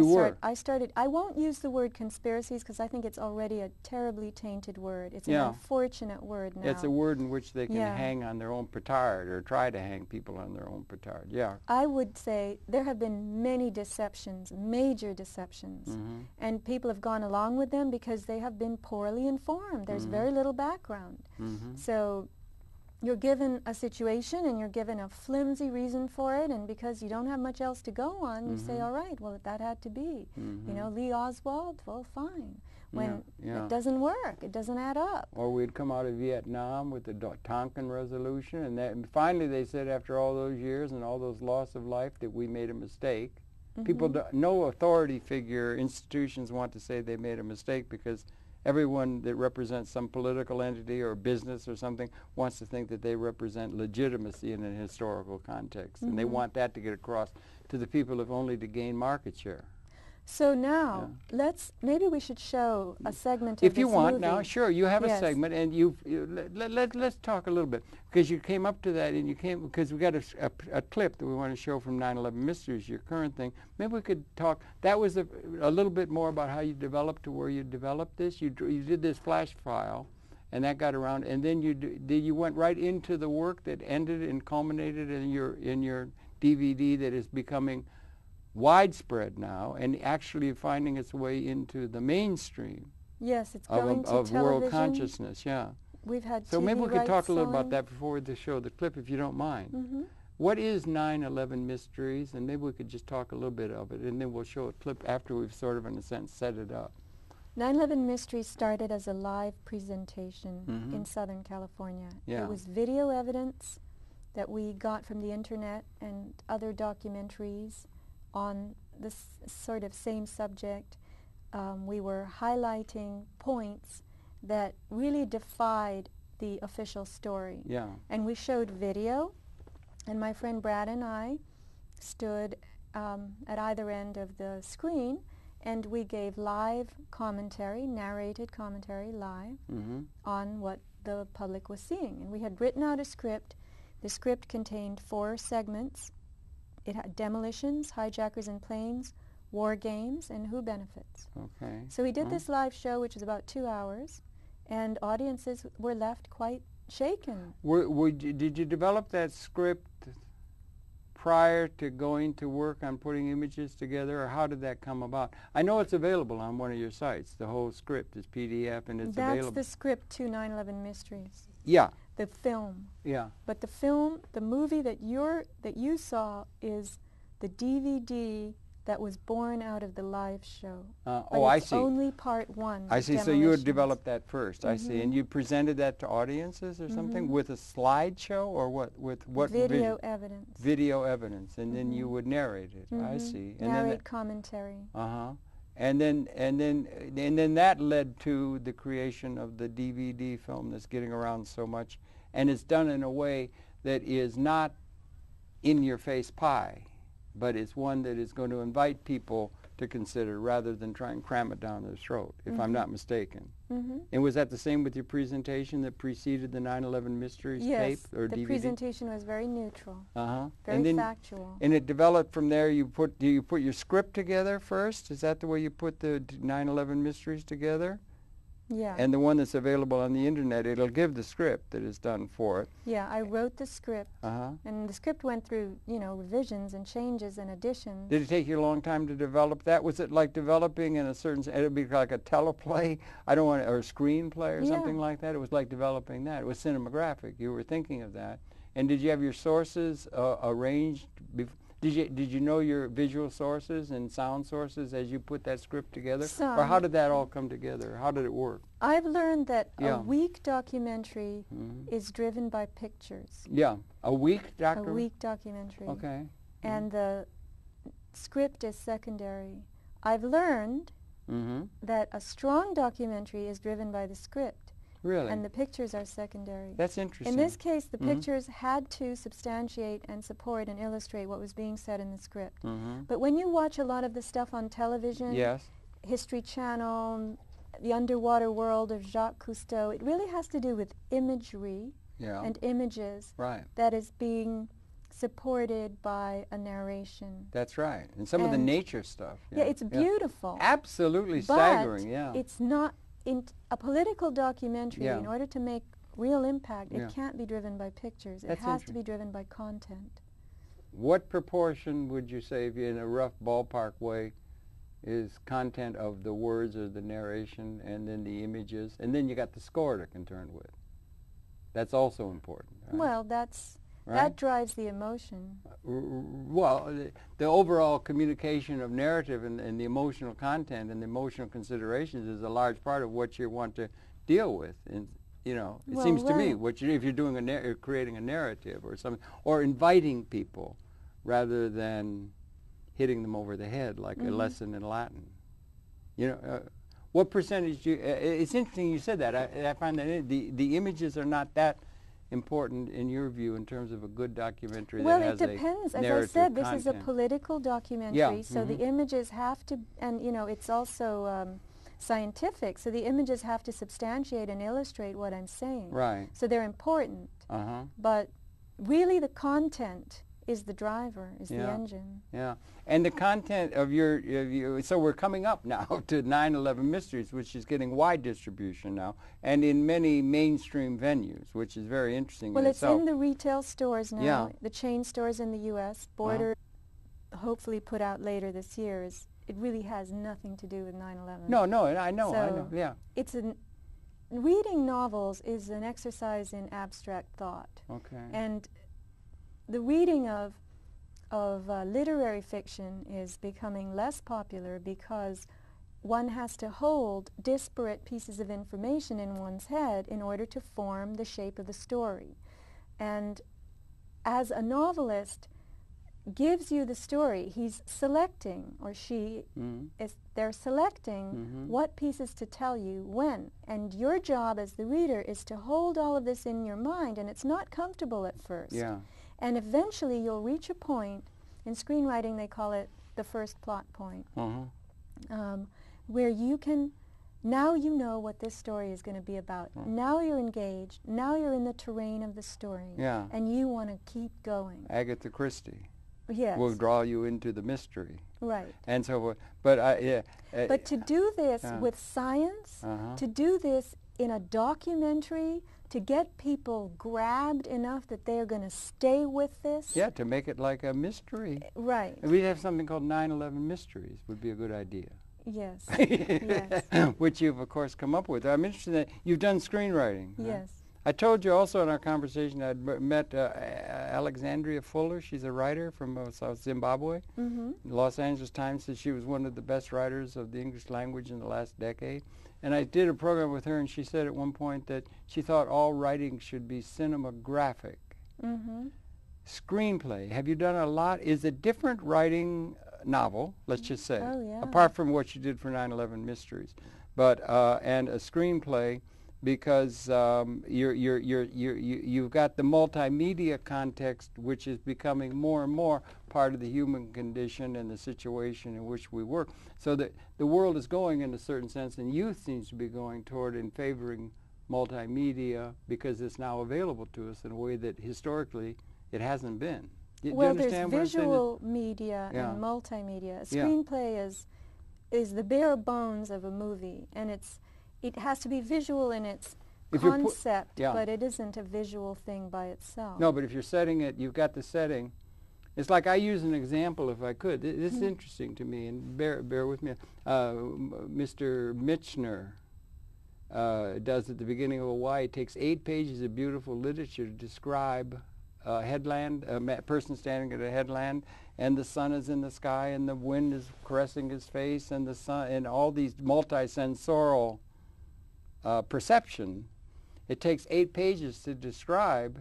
I started. I won't use the word conspiracies because I think it's already a terribly tainted word. It's an unfortunate word now. It's a word in which they can hang on their own petard or try to hang people on their own petard. Yeah. I would say there have been many deceptions, major deceptions, and people have gone along with them because they have been poorly informed. There's very little background. So you're given a situation and you're given a flimsy reason for it, and because you don't have much else to go on, you say, all right, well, that had to be. You know, Lee Oswald, well, fine. When it doesn't work, it doesn't add up. Or we'd come out of Vietnam with the Do Tonkin Resolution, and that, and finally they said after all those years and all those loss of life that we made a mistake. People, no authority figure, institutions want to say they made a mistake because everyone that represents some political entity or business or something wants to think that they represent legitimacy in a historical context. And they want that to get across to the people if only to gain market share. So now, maybe we should show a segment of this movie. If you want now, sure, you have a segment, and let's talk a little bit. Because you came up to that, and you came, because we got a clip that we want to show from 9/11 Mysteries, your current thing. Maybe we could talk, that was a little bit more about how you developed to where you developed this. You did this flash file, and that got around, and then you went right into the work that ended and culminated in your DVD that is becoming widespread now and actually finding its way into the mainstream. Yes, it's going to television. Of world consciousness, We've had TV. So maybe we could talk a little about that before we show the clip, if you don't mind. What is 9/11 Mysteries? And maybe we could just talk a little bit of it, and then we'll show a clip after we've sort of, in a sense, set it up. 9/11 Mysteries started as a live presentation in Southern California. It was video evidence that we got from the internet and other documentaries on this sort of same subject. We were highlighting points that really defied the official story. And we showed video, and my friend Brad and I stood at either end of the screen, and we gave live commentary, narrated commentary live, on what the public was seeing. And we had written out a script. The script contained 4 segments. It had demolitions, hijackers in planes, war games, and who benefits. Okay. So we did this live show, which was about 2 hours, and audiences were left quite shaken. Did you develop that script prior to going to work on putting images together, or how did that come about? I know it's available on one of your sites. The whole script is PDF, and it's available. That's the script to 9/11 Mysteries. Yeah. The film. Yeah. But the film, the movie that you saw is the DVD that was born out of the live show. Oh, I see. Only part one. I see. So you had developed that first. I see. And you presented that to audiences or something with a slideshow or what? With what? Video evidence. Video evidence, and then you would narrate it. I see. And narrate then commentary. And then that led to the creation of the DVD film that's getting around so much, and it's done in a way that is not in-your-face pie, but it's one that is going to invite people to consider rather than try and cram it down their throat, if I'm not mistaken. And was that the same with your presentation that preceded the 9/11 Mysteries tape or DVD? Yes, the presentation was very neutral, very factual. And it developed from there. Do you put your script together first? Is that the way you put the 9/11 Mysteries together? Yeah. And the one that's available on the Internet, it'll give the script that is done for it. Yeah, I wrote the script, and the script went through, you know, revisions and changes and additions. Did it take you a long time to develop that? Was it like developing in a certain, it would be like a teleplay, or a screenplay or something like that? It was like developing that. It was cinematographic. You were thinking of that. And did you have your sources arranged? Did you know your visual sources and sound sources as you put that script together? Or how did that all come together? How did it work? I've learned that a weak documentary is driven by pictures. Yeah. A weak documentary? A weak documentary. Okay. And the script is secondary. I've learned that a strong documentary is driven by the script. Really? And the pictures are secondary. That's interesting. In this case, the pictures had to substantiate and support and illustrate what was being said in the script. But when you watch a lot of the stuff on television, History Channel, the underwater world of Jacques Cousteau, it really has to do with imagery and images that is being supported by a narration. That's right. And some of the nature stuff. Yeah, it's beautiful. Absolutely staggering, but it's not... In a political documentary, in order to make real impact, it can't be driven by pictures. It has to be driven by content. What proportion would you say, if you're in a rough ballpark way, is content of the words or the narration, and then the images, and then you got the score to contend with? That's also important. Right? Well, that's that drives the emotion. Well, the overall communication of narrative and the emotional content and the emotional considerations is a large part of what you want to deal with. And you know, it seems to me, if you're doing creating a narrative or something, or inviting people, rather than hitting them over the head like a lesson in Latin. You know, what percentage? Do you, it's interesting you said that. I find that the images are not that important in your view in terms of a good documentary that has a narrative content? Well, it depends. As I said, this is a political documentary, so the images have to, and you know, it's also scientific, so the images have to substantiate and illustrate what I'm saying. Right. So they're important, but really the content is the driver, is the engine. Yeah, and the content of your so we're coming up now to 9/11 Mysteries, which is getting wide distribution now, and in many mainstream venues, which is very interesting. Well, it's in the retail stores now, the chain stores in the U.S. Borders, hopefully put out later this year, it really has nothing to do with 9/11. No, I know, yeah. Reading novels is an exercise in abstract thought. Okay. And the reading of literary fiction is becoming less popular because one has to hold disparate pieces of information in one's head in order to form the shape of the story. And as a novelist gives you the story, he's selecting, or she, they're selecting what pieces to tell you when. And your job as the reader is to hold all of this in your mind, and it's not comfortable at first. Yeah. And eventually you'll reach a point, in screenwriting they call it the first plot point, where you can, now you know what this story is going to be about. Now you're engaged, now you're in the terrain of the story, and you want to keep going. Agatha Christie will draw you into the mystery. Right. And so forth. But to do this with science, to do this in a documentary, to get people grabbed enough that they're going to stay with this. Yeah, to make it like a mystery. Right. We'd have something called 9/11 Mysteries would be a good idea. Yes. Which you've, of course, come up with. I'm interested in that. You've done screenwriting. Yes. I told you also in our conversation I'd met Alexandria Fuller. She's a writer from South Zimbabwe. Mm-hmm. The Los Angeles Times says she was one of the best writers of the English language in the last decade. And I did a program with her, and she said at one point that she thought all writing should be cinematographic. Mm-hmm. Screenplay. Have you done a lot? Is a different writing novel, let's just say, apart from what you did for 9/11 Mysteries, but and a screenplay, because you've got the multimedia context, which is becoming more and more part of the human condition and the situation in which we work. So that the world is going in a certain sense, and youth seems to be going toward and favoring multimedia because it's now available to us in a way that historically it hasn't been. Well, there's visual media and multimedia. A screenplay is the bare bones of a movie, and it has to be visual in its concept, but it isn't a visual thing by itself. No, but if you're setting it, you've got the setting. It's like, I use an example if I could. This is interesting to me, and bear with me. Mr. Michener does at the beginning of Hawaii, takes 8 pages of beautiful literature to describe headland, a person standing at a headland, and the sun is in the sky, and the wind is caressing his face, and the sun, and all these multisensorial perception. It takes 8 pages to describe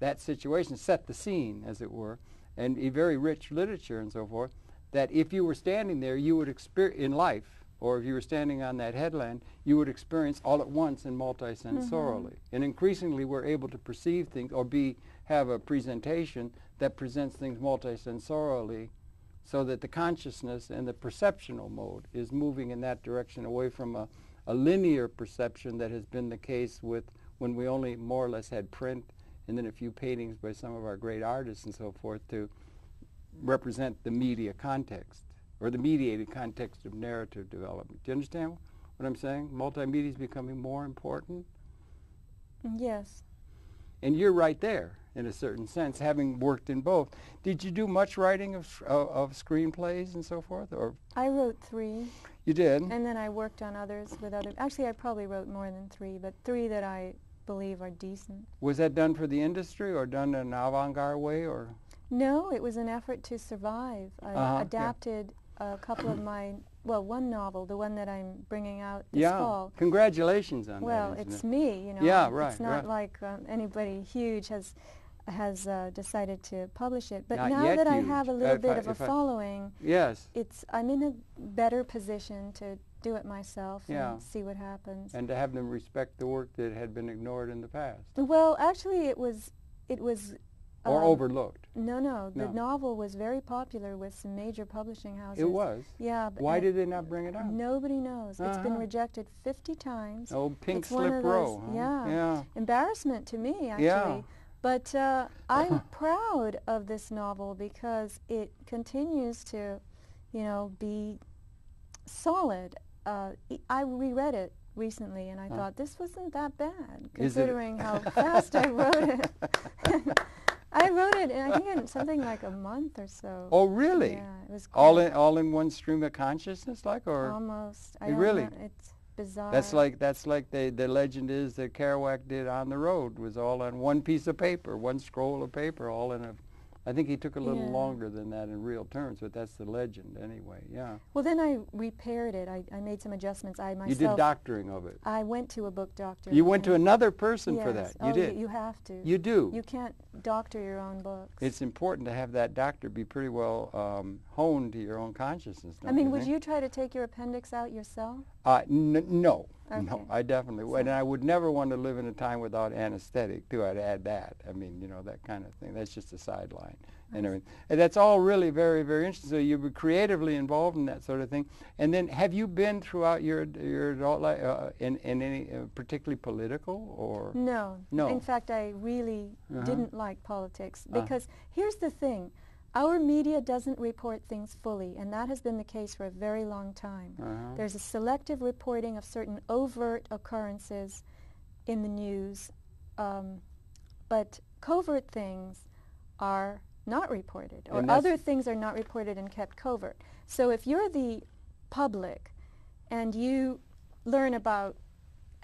that situation, set the scene, as it were, and a very rich literature and so forth. That if you were standing there, you would experience in life, or if you were standing on that headland, you would experience all at once and multisensorially. Mm-hmm. And increasingly, we're able to perceive things or have a presentation that presents things multisensorially, so that the consciousness and the perceptional mode is moving in that direction, away from a linear perception that has been the case with when we only more or less had print and then a few paintings by some of our great artists and so forth to represent the media context or the mediated context of narrative development. Do you understand what I'm saying? Multimedia is becoming more important. Yes. And you're right there in a certain sense, having worked in both. Did you do much writing of screenplays and so forth? Or I wrote 3. You did? And then I worked on others with other... Actually, I probably wrote more than 3, but 3 that I believe are decent. Was that done for the industry or done in an avant-garde way? Or? No, it was an effort to survive. I adapted a couple of my... Well, one novel, the one that I'm bringing out this fall. Yeah, congratulations on that. Well, it's me, you know. Yeah, right. It's not like anybody huge has decided to publish it, but now that I have a little bit of a following, I'm in a better position to do it myself and see what happens, and to have them respect the work that had been ignored in the past. Well, actually, it was or overlooked. No, the novel was very popular with some major publishing houses. It was. Yeah, but why did they not bring it out? Nobody knows. It's been rejected 50 times. Oh, Pink Slip Row. Huh? Yeah, embarrassment to me actually. Yeah. But I'm proud of this novel because it continues to, be solid. I reread it recently, and I thought this wasn't that bad, considering how fast I wrote it. I wrote it, and I think in something like a month or so. Oh, really? Yeah, it was great. All in one stream of consciousness, like, or almost. Really? It's bizarre. That's like the legend is that Kerouac did On the Road, was all on one piece of paper, one scroll of paper, all in a... I think he took a little longer than that in real terms, but that's the legend anyway, Well, then I repaired it. I made some adjustments. I myself... You did doctoring of it. I went to a book doctor. You went to another person for that. You did. You have to. You do. You can't doctor your own books. It's important to have that doctor be pretty well honed to your own consciousness. I mean, would you try to take your appendix out yourself? No. Okay. No, I definitely would. And I would never want to live in a time without anesthetic, too. I'd add that. I mean, that kind of thing. That's just a sideline and everything. And that's all really very, very interesting. So you were creatively involved in that sort of thing. And then have you been throughout your adult life in any particularly political or? No. No. In fact, I really didn't like politics because here's the thing. Our media doesn't report things fully, and that has been the case for a very long time. There's a selective reporting of certain overt occurrences in the news, but covert things are not reported, or other things are not reported and kept covert. So if you're the public and you learn about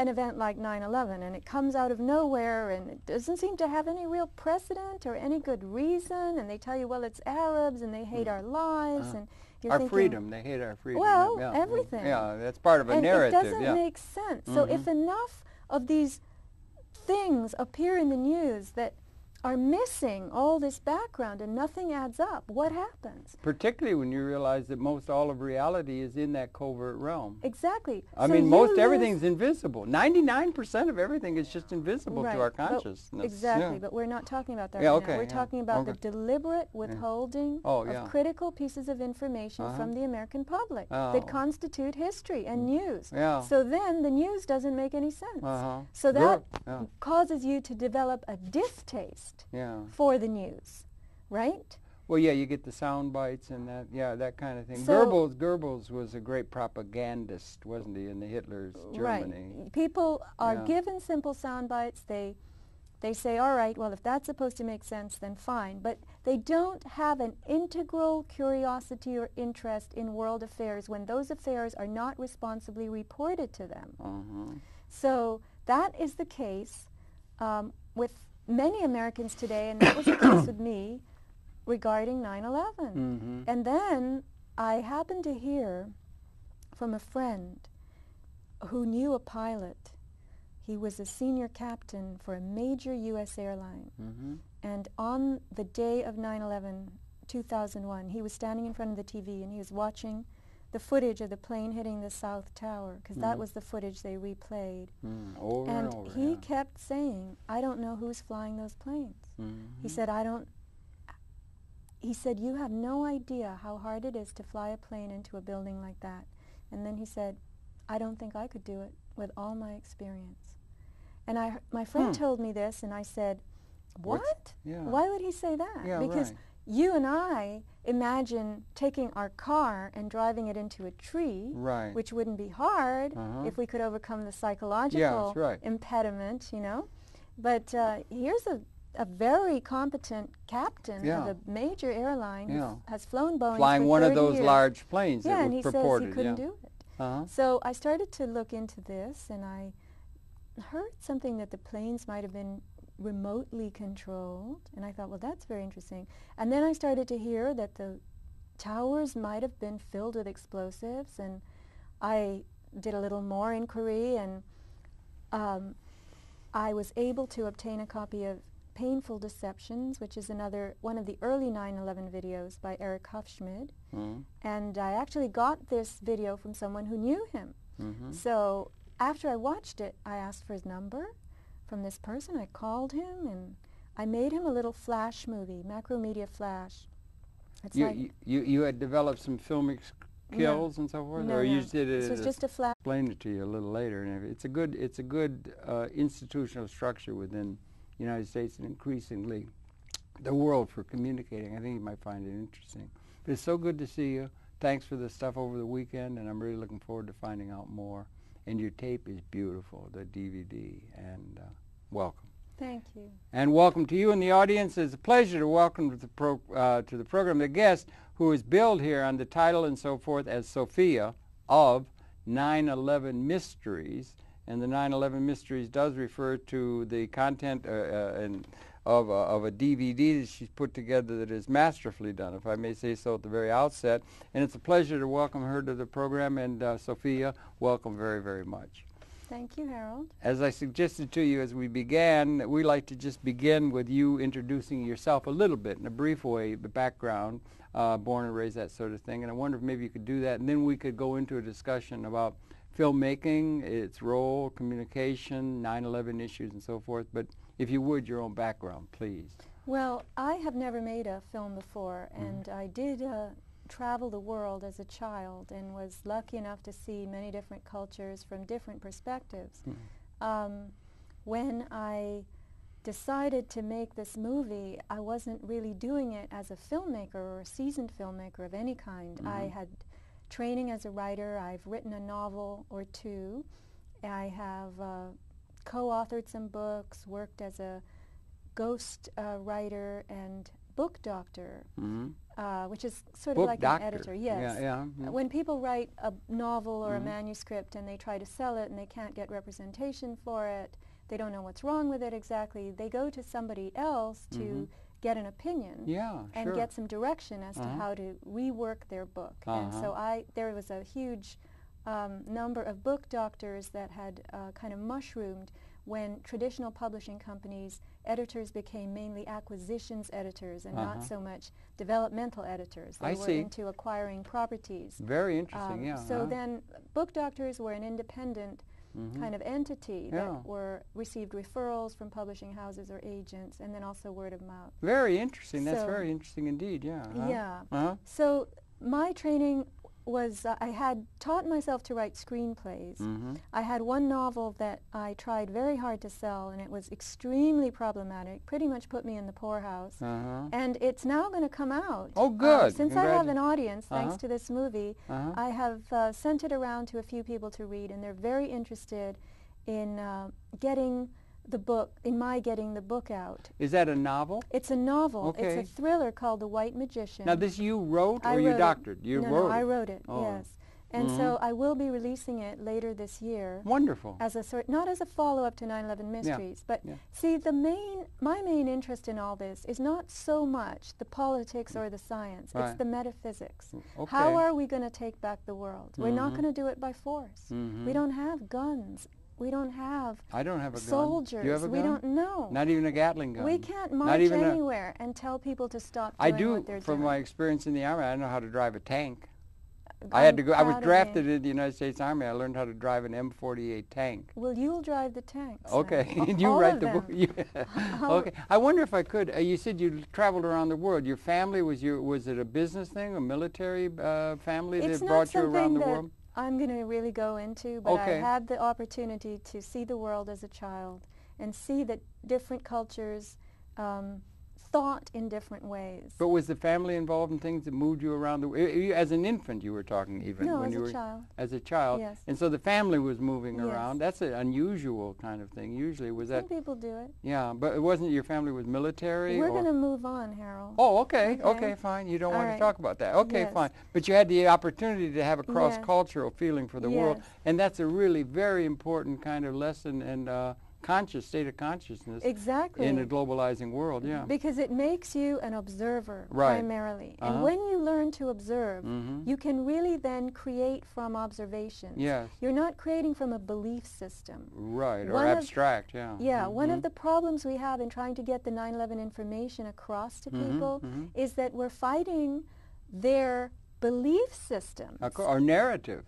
an event like 9/11, and it comes out of nowhere, and it doesn't seem to have any real precedent or any good reason, and they tell you, well, it's Arabs, and they hate our lives, and you're thinking, freedom, they hate our freedom. Well, yeah, everything. Yeah, that's part of a narrative. And it doesn't make sense. So if enough of these things appear in the news that are missing all this background and nothing adds up, what happens? Particularly when you realize that most all of reality is in that covert realm. Exactly. I mean, most everything's invisible. 99% of everything is just invisible to our consciousness. Exactly, but we're not talking about that right now. We're talking about the deliberate withholding of critical pieces of information from the American public that constitute history and news. So then the news doesn't make any sense. So that causes you to develop a distaste for the news, right? Well, yeah, you get the sound bites and that, that kind of thing. So Goebbels was a great propagandist, wasn't he, in the Hitler's Germany? Right. People are given simple sound bites. They say, all right, well, if that's supposed to make sense, then fine. But they don't have an integral curiosity or interest in world affairs when those affairs are not responsibly reported to them. So that is the case with many Americans today, and that was the case with me regarding 9/11. And then I happened to hear from a friend who knew a pilot. He was a senior captain for a major U.S. airline. And on the day of 9/11, 2001, he was standing in front of the TV and he was watching the footage of the plane hitting the South Tower, because that was the footage they replayed. Over and over, he kept saying, I don't know who's flying those planes. He said, he said, you have no idea how hard it is to fly a plane into a building like that. And then he said, I don't think I could do it with all my experience. And my friend told me this, and I said, what? Why would he say that? Because you and I imagine taking our car and driving it into a tree, which wouldn't be hard if we could overcome the psychological impediment, you know. But here's a very competent captain of a major airline who has flown Boeing for 30 years. Flying one of those large planes that was purported. And he says he couldn't do it. So I started to look into this, and I heard something that the planes might have been remotely controlled, and I thought, well, that's very interesting. And then I started to hear that the towers might have been filled with explosives, and I did a little more inquiry, and I was able to obtain a copy of Painful Deceptions, which is another one of the early 9/11 videos by Eric Hufschmid, and I actually got this video from someone who knew him. So after I watched it, I asked for his number from this person. I called him, and I made him a little flash movie, Macromedia Flash. It's you had developed some filmic skills and so forth, or you just did it. This was just a flash. Explained it to you a little later, and it's a good institutional structure within the United States and increasingly the world for communicating. I think you might find it interesting. But it's so good to see you. Thanks for the stuff over the weekend, and I'm really looking forward to finding out more. And your tape is beautiful, the DVD, and welcome. Thank you. And welcome to you and the audience. It's a pleasure to welcome to the program the guest who is billed here on the title and so forth as Sophia of 9/11 Mysteries. And the 9/11 Mysteries does refer to the content of a DVD that she's put together that is masterfully done, if I may say so at the very outset. And it's a pleasure to welcome her to the program. And Sophia, welcome very, very much. Thank you, Harold. As I suggested to you as we began, we like to just begin with you introducing yourself a little bit in a brief way, the background, born and raised, that sort of thing. And I wonder if maybe you could do that, and then we could go into a discussion about filmmaking, its role, communication, 9/11 issues, and so forth. But if you would, your own background, please. Well, I have never made a film before, and I did travel the world as a child and was lucky enough to see many different cultures from different perspectives. When I decided to make this movie, I wasn't really doing it as a filmmaker or a seasoned filmmaker of any kind. I had training as a writer. I've written a novel or two. I have co-authored some books, worked as a ghost writer and book doctor, which is sort of like an editor. Yes. Yeah, yeah. When people write a novel or a manuscript and they try to sell it and they can't get representation for it, they don't know what's wrong with it exactly, they go to somebody else to get an opinion and get some direction as to how to rework their book. And so there was a huge number of book doctors that had kind of mushroomed when traditional publishing companies, editors became mainly acquisitions editors and not so much developmental editors. They were into acquiring properties. Very interesting, yeah. So then book doctors were an independent kind of entity that received referrals from publishing houses or agents, and then also word of mouth. Very interesting. So that's very interesting indeed, yeah. Yeah. So my training was, I had taught myself to write screenplays. I had one novel that I tried very hard to sell, and it was extremely problematic, pretty much put me in the poorhouse. And it's now going to come out. Oh, good. Since I have an audience, thanks to this movie, I have sent it around to a few people to read, and they're very interested in getting the book out. Is that a novel? It's a novel. Okay. It's a thriller called The White Magician. Now, this you wrote or you doctored? No, I wrote it, yes. And so I will be releasing it later this year. Wonderful. As a sort, not as a follow-up to 9/11 Mysteries, but see, my main interest in all this is not so much the politics or the science, it's the metaphysics. Okay. How are we going to take back the world? We're not going to do it by force. We don't have guns. We don't have soldiers. You have a gun? We don't know. Not even a Gatling gun. We can't march anywhere and tell people to stop doing what they're doing. From my experience in the Army, I know how to drive a tank. I had to go. I was drafted in the United States Army. I learned how to drive an M48 tank. Well, you'll drive the tanks. Okay, you write the book. Okay. I wonder if I could. You said you traveled around the world. Your family was it a business thing, a military family that brought you around the world? I'm going to really go into, but I had the opportunity to see the world as a child and see that different cultures thought in different ways. But was the family involved in things that moved you around the world? As an infant you were talking even? No, as a child. As a child. Yes. And so the family was moving around. That's an unusual kind of thing. Usually some people do it. Yeah, but it wasn't your family was military? We're going to move on, Harold. Oh, okay, fine. You don't want to talk about that. Okay, fine. But you had the opportunity to have a cross-cultural feeling for the world, and that's a really very important kind of lesson and conscious state of consciousness in a globalizing world, because it makes you an observer primarily. And when you learn to observe, you can really then create from observations. You're not creating from a belief system. Or abstract, one of the problems we have in trying to get the 9/11 information across to people is that we're fighting their belief systems. Our narrative.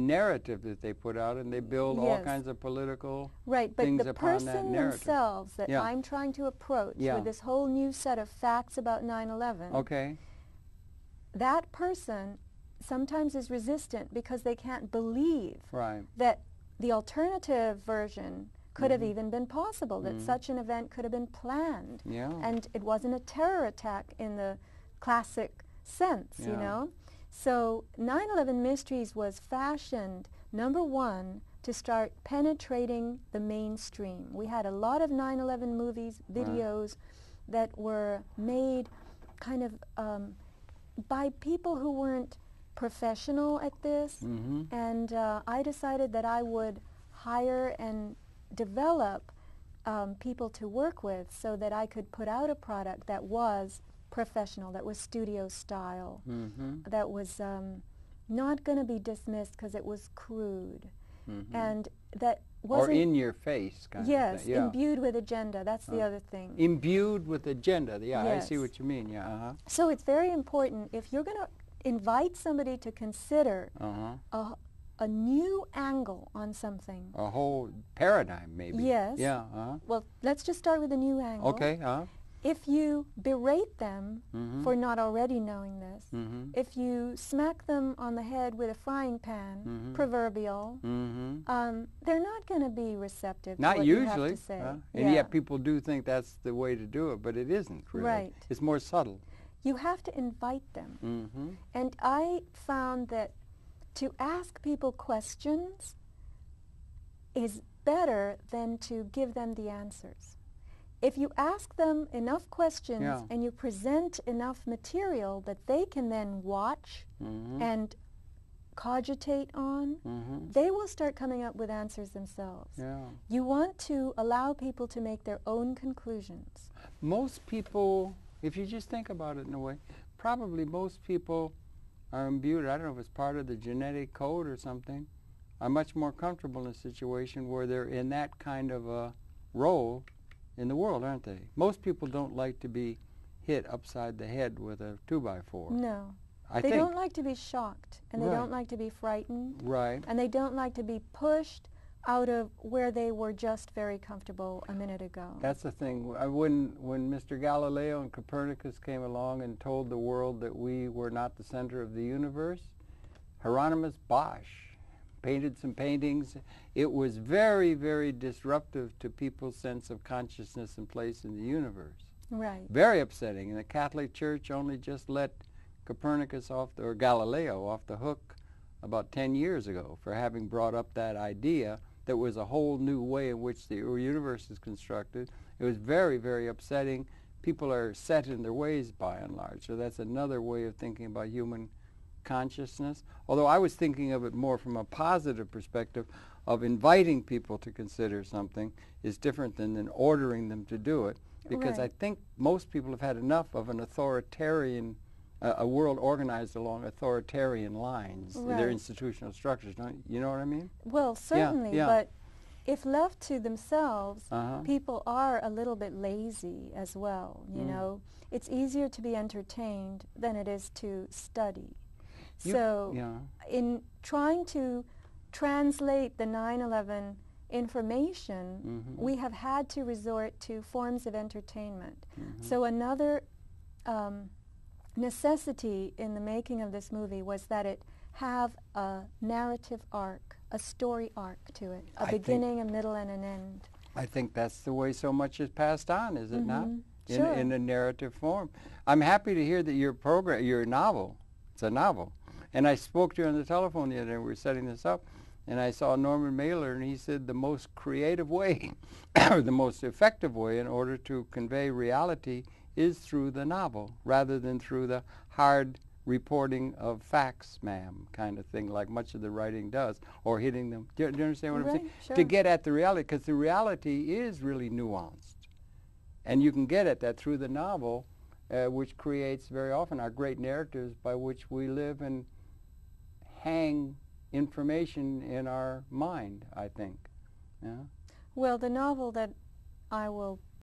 A narrative that they put out, and they build all kinds of political things upon that narrative. But the person themselves that I'm trying to approach with this whole new set of facts about 9/11, that person sometimes is resistant because they can't believe that the alternative version could have even been possible, that such an event could have been planned. And it wasn't a terror attack in the classic sense, you know? So 9/11 Mysteries was fashioned, number one, to start penetrating the mainstream. We had a lot of 9/11 movies, videos that were made kind of by people who weren't professional at this. And I decided that I would hire and develop people to work with so that I could put out a product that was professional, that was studio style, that was not going to be dismissed because it was crude, and that wasn't... Or in your face kind of thing. Yes, imbued with agenda, that's the other thing. Imbued with agenda, I see what you mean, So it's very important, if you're going to invite somebody to consider a new angle on something. A whole paradigm, maybe. Yes. Yeah. Well, let's just start with a new angle. Okay, If you berate them for not already knowing this, if you smack them on the head with a frying pan, proverbial, they're not going to be receptive to what you have to say. And yet people do think that's the way to do it, but it isn't really. It's more subtle. You have to invite them. And I found that to ask people questions is better than to give them the answers. if you ask them enough questions and you present enough material that they can then watch and cogitate on, they will start coming up with answers themselves. You want to allow people to make their own conclusions. Most people, if you just think about it in a way, probably most people are imbued, I don't know if it's part of the genetic code or something, are much more comfortable in a situation where they're in that kind of a role in the world, aren't they? Most people don't like to be hit upside the head with a 2x4. No. They don't like to be shocked, and they don't like to be frightened, and they don't like to be pushed out of where they were just very comfortable a minute ago. That's the thing. When Mr. Galileo and Copernicus came along and told the world that we were not the center of the universe, Hieronymus Bosch painted some paintings. It was very, very disruptive to people's sense of consciousness and place in the universe. Right. Very upsetting. And the Catholic Church only just let Copernicus off the, or Galileo off the hook about 10 years ago for having brought up that idea that was a whole new way in which the universe is constructed. It was very, very upsetting. People are set in their ways by and large. So that's another way of thinking about human consciousness. Although I was thinking of it more from a positive perspective of inviting people to consider something is different than ordering them to do it, because I think most people have had enough of an authoritarian a world organized along authoritarian lines, their institutional structures, don't you know what I mean? Well, certainly, but if left to themselves, people are a little bit lazy as well, you know. It's easier to be entertained than it is to study. So in trying to translate the 9/11 information, we have had to resort to forms of entertainment. So another necessity in the making of this movie was that it have a narrative arc, a story arc to it, a beginning, a middle, and an end. I think that's the way so much is passed on, is it not? In a narrative form. I'm happy to hear that your program, your novel, it's a novel. And I spoke to you on the telephone the other day, we were setting this up, and I saw Norman Mailer, and he said the most creative way, or the most effective way in order to convey reality is through the novel rather than through the hard reporting of facts, ma'am, kind of thing, like much of the writing does, or hitting them. Do you understand what I'm saying? Sure. To get at the reality, because the reality is really nuanced. And you can get at that through the novel, which creates very often our great narratives by which we live and hang information in our mind, I think. Yeah? Well, the novel that I will